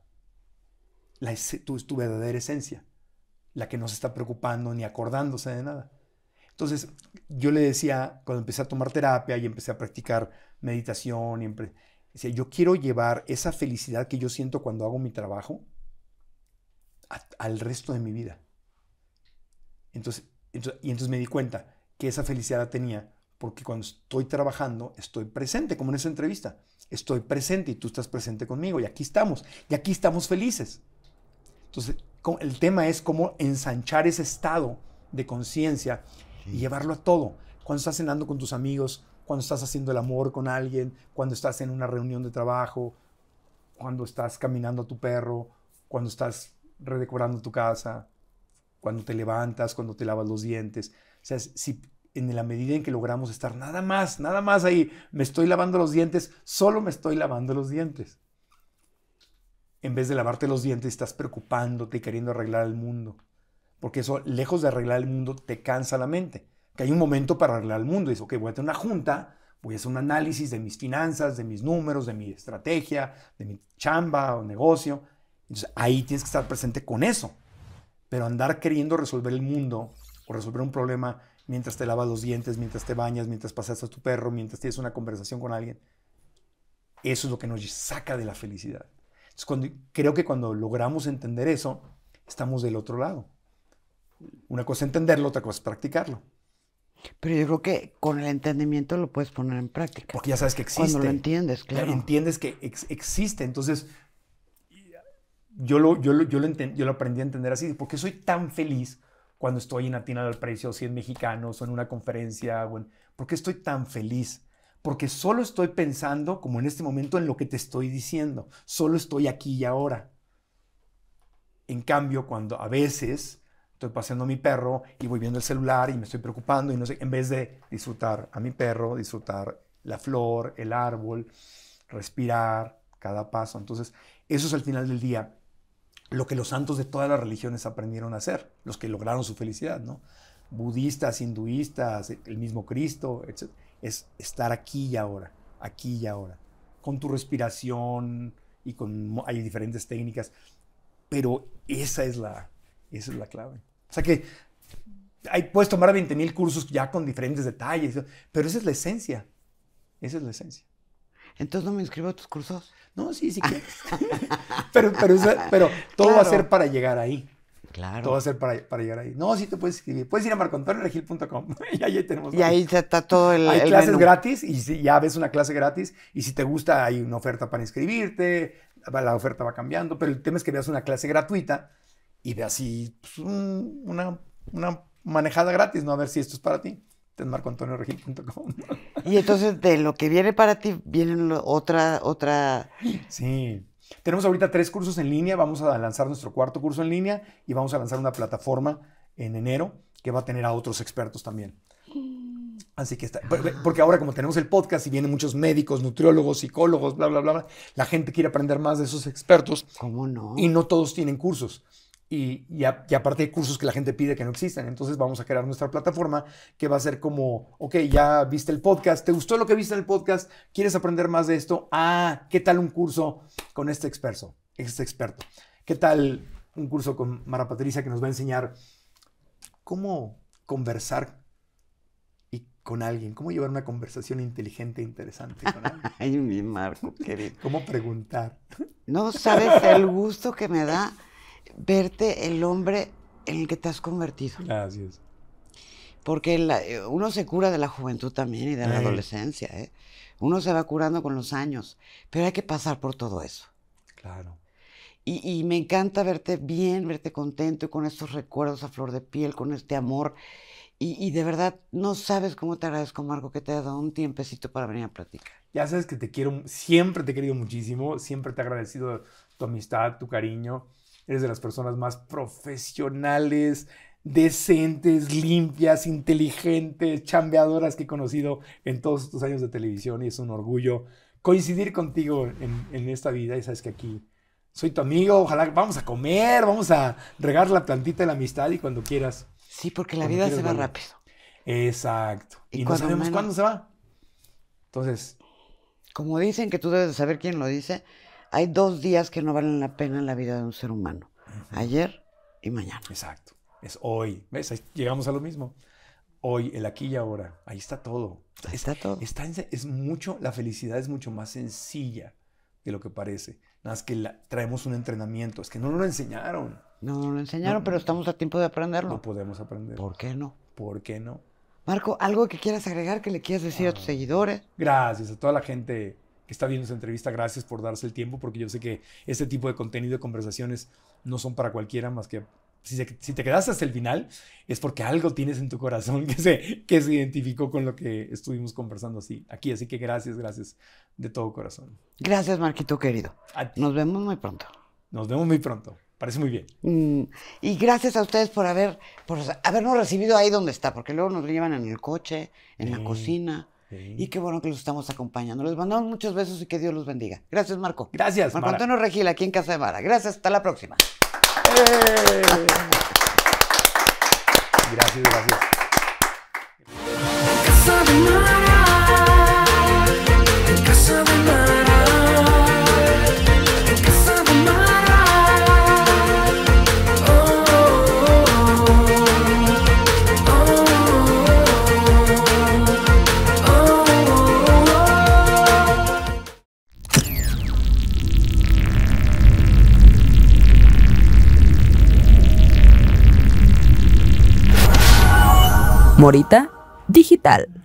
la, tu, tu verdadera esencia, la que no se está preocupando ni acordándose de nada. Entonces, yo le decía, cuando empecé a tomar terapia y empecé a practicar meditación y empecé... O sea, yo quiero llevar esa felicidad que yo siento cuando hago mi trabajo a, al resto de mi vida. Entonces, entonces, y entonces me di cuenta que esa felicidad la tenía porque cuando estoy trabajando estoy presente, como en esa entrevista. Estoy presente y tú estás presente conmigo y aquí estamos. Y aquí estamos felices. Entonces, el tema es cómo ensanchar ese estado de conciencia y llevarlo a todo. Cuando estás cenando con tus amigos, cuando estás haciendo el amor con alguien, cuando estás en una reunión de trabajo, cuando estás caminando a tu perro, cuando estás redecorando tu casa, cuando te levantas, cuando te lavas los dientes. O sea, si en la medida en que logramos estar nada más, nada más ahí, me estoy lavando los dientes, solo me estoy lavando los dientes. En vez de lavarte los dientes, estás preocupándote y queriendo arreglar el mundo. Porque eso, lejos de arreglar el mundo, te cansa la mente. Que hay un momento para arreglar el mundo. Dices, ok, voy a tener una junta, voy a hacer un análisis de mis finanzas, de mis números, de mi estrategia, de mi chamba o negocio. Entonces, ahí tienes que estar presente con eso. Pero andar queriendo resolver el mundo o resolver un problema mientras te lavas los dientes, mientras te bañas, mientras pasas a tu perro, mientras tienes una conversación con alguien, eso es lo que nos saca de la felicidad. Entonces, cuando, creo que cuando logramos entender eso, estamos del otro lado. Una cosa es entenderlo, otra cosa es practicarlo. Pero yo creo que con el entendimiento lo puedes poner en práctica. Porque ya sabes que existe. Cuando lo entiendes, claro. Entiendes que ex existe. Entonces, yo lo, yo, lo, yo, lo yo lo aprendí a entender así. ¿Por qué soy tan feliz cuando estoy en Atina del Precio, cien mexicanos, o en una conferencia? O en... ¿Por qué estoy tan feliz? Porque solo estoy pensando, como en este momento, en lo que te estoy diciendo. Solo estoy aquí y ahora. En cambio, cuando a veces... estoy paseando a mi perro y voy viendo el celular y me estoy preocupando y no sé, en vez de disfrutar a mi perro, disfrutar la flor, el árbol, respirar cada paso. Entonces, eso es al final del día lo que los santos de todas las religiones aprendieron a hacer, los que lograron su felicidad, ¿no? Budistas, hinduistas, el mismo Cristo, etcétera. Es estar aquí y ahora, aquí y ahora, con tu respiración y con... hay diferentes técnicas, pero esa es la... esa es la clave. O sea que hay, puedes tomar veinte mil cursos ya con diferentes detalles, pero esa es la esencia. Esa es la esencia. ¿Entonces no me inscribo a tus cursos? No, sí, sí quieres. pero, pero, pero todo claro. va a ser para llegar ahí. Claro. Todo va a ser para, para llegar ahí. No, sí te puedes inscribir. Puedes ir a marco antonio regil punto com y ahí tenemos. Y ahí está todo el Hay el clases menú. gratis y si, ya ves una clase gratis y si te gusta hay una oferta para inscribirte, la oferta va cambiando, pero el tema es que veas una clase gratuita y de así pues, un, una, una manejada gratis, ¿no? A ver si esto es para ti. Ten marco antonio regil punto com. Y entonces de lo que viene para ti, vienen otra, otra... Sí. Tenemos ahorita tres cursos en línea. Vamos a lanzar nuestro cuarto curso en línea y vamos a lanzar una plataforma en enero que va a tener a otros expertos también. Así que está... Porque ahora como tenemos el podcast y vienen muchos médicos, nutriólogos, psicólogos, bla, bla, bla, bla, la gente quiere aprender más de esos expertos. ¿Cómo no? Y no todos tienen cursos. Y, y, a, y aparte hay cursos que la gente pide que no existen. Entonces vamos a crear nuestra plataforma que va a ser como, ok, ya viste el podcast, ¿te gustó lo que viste en el podcast? ¿Quieres aprender más de esto? Ah, ¿qué tal un curso con este experto? Este experto. ¿Qué tal un curso con Mara Patricia que nos va a enseñar cómo conversar y con alguien? ¿Cómo llevar una conversación inteligente e interesante con alguien? Ay, mi Marco, querido. ¿Cómo preguntar? No sabes el gusto que me da verte el hombre en el que te has convertido. Gracias. Porque la, uno se cura de la juventud también y de la eh. adolescencia. ¿eh? Uno se va curando con los años, pero hay que pasar por todo eso. Claro. Y, y me encanta verte bien, verte contento y con estos recuerdos a flor de piel, con este amor. Y, y de verdad, no sabes cómo te agradezco, Marco, que te haya dado un tiempecito para venir a platicar. Ya sabes que te quiero, siempre te he querido muchísimo, siempre te he agradecido tu amistad, tu cariño. Eres de las personas más profesionales, decentes, limpias, inteligentes, chambeadoras que he conocido en todos estos años de televisión y es un orgullo coincidir contigo en, en esta vida y sabes que aquí soy tu amigo, ojalá vamos a comer, vamos a regar la plantita de la amistad y cuando quieras. Sí, porque la vida se va rápido. Exacto. Y, y no sabemos cuándo se va. Entonces. Como dicen que tú debes de saber quién lo dice. Hay dos días que no valen la pena en la vida de un ser humano. Ayer y mañana. Exacto. Es hoy. ¿Ves? Ahí llegamos a lo mismo. Hoy, el aquí y ahora. Ahí está todo. Ahí está todo. Está, es mucho, la felicidad es mucho más sencilla de lo que parece. Nada más que la, traemos un entrenamiento. Es que no nos lo enseñaron. No nos lo enseñaron, no, pero estamos a tiempo de aprenderlo. No podemos aprender. ¿Por qué no? ¿Por qué no? Marco, ¿algo que quieras agregar, que le quieras decir ah, a tus seguidores? Gracias a toda la gente que está viendo esta entrevista, gracias por darse el tiempo, porque yo sé que este tipo de contenido y conversaciones no son para cualquiera, más que si, se, si te quedaste hasta el final es porque algo tienes en tu corazón que se, que se identificó con lo que estuvimos conversando así, aquí. Así que gracias, gracias de todo corazón. Gracias, Marquito querido. A ti. Nos vemos muy pronto. Nos vemos muy pronto. Parece muy bien. Mm, y gracias a ustedes por, haber, por habernos recibido ahí donde está, porque luego nos lo llevan en el coche, en sí, la cocina. Sí. Y qué bueno que los estamos acompañando. Les mandamos muchos besos y que Dios los bendiga. Gracias, Marco. Gracias, Marco Mara. Antonio Regil, aquí en Casa de Mara. Gracias, hasta la próxima. ¡Eh! Gracias, gracias. Casa de Mara, Casa de Mara. Morita Digital.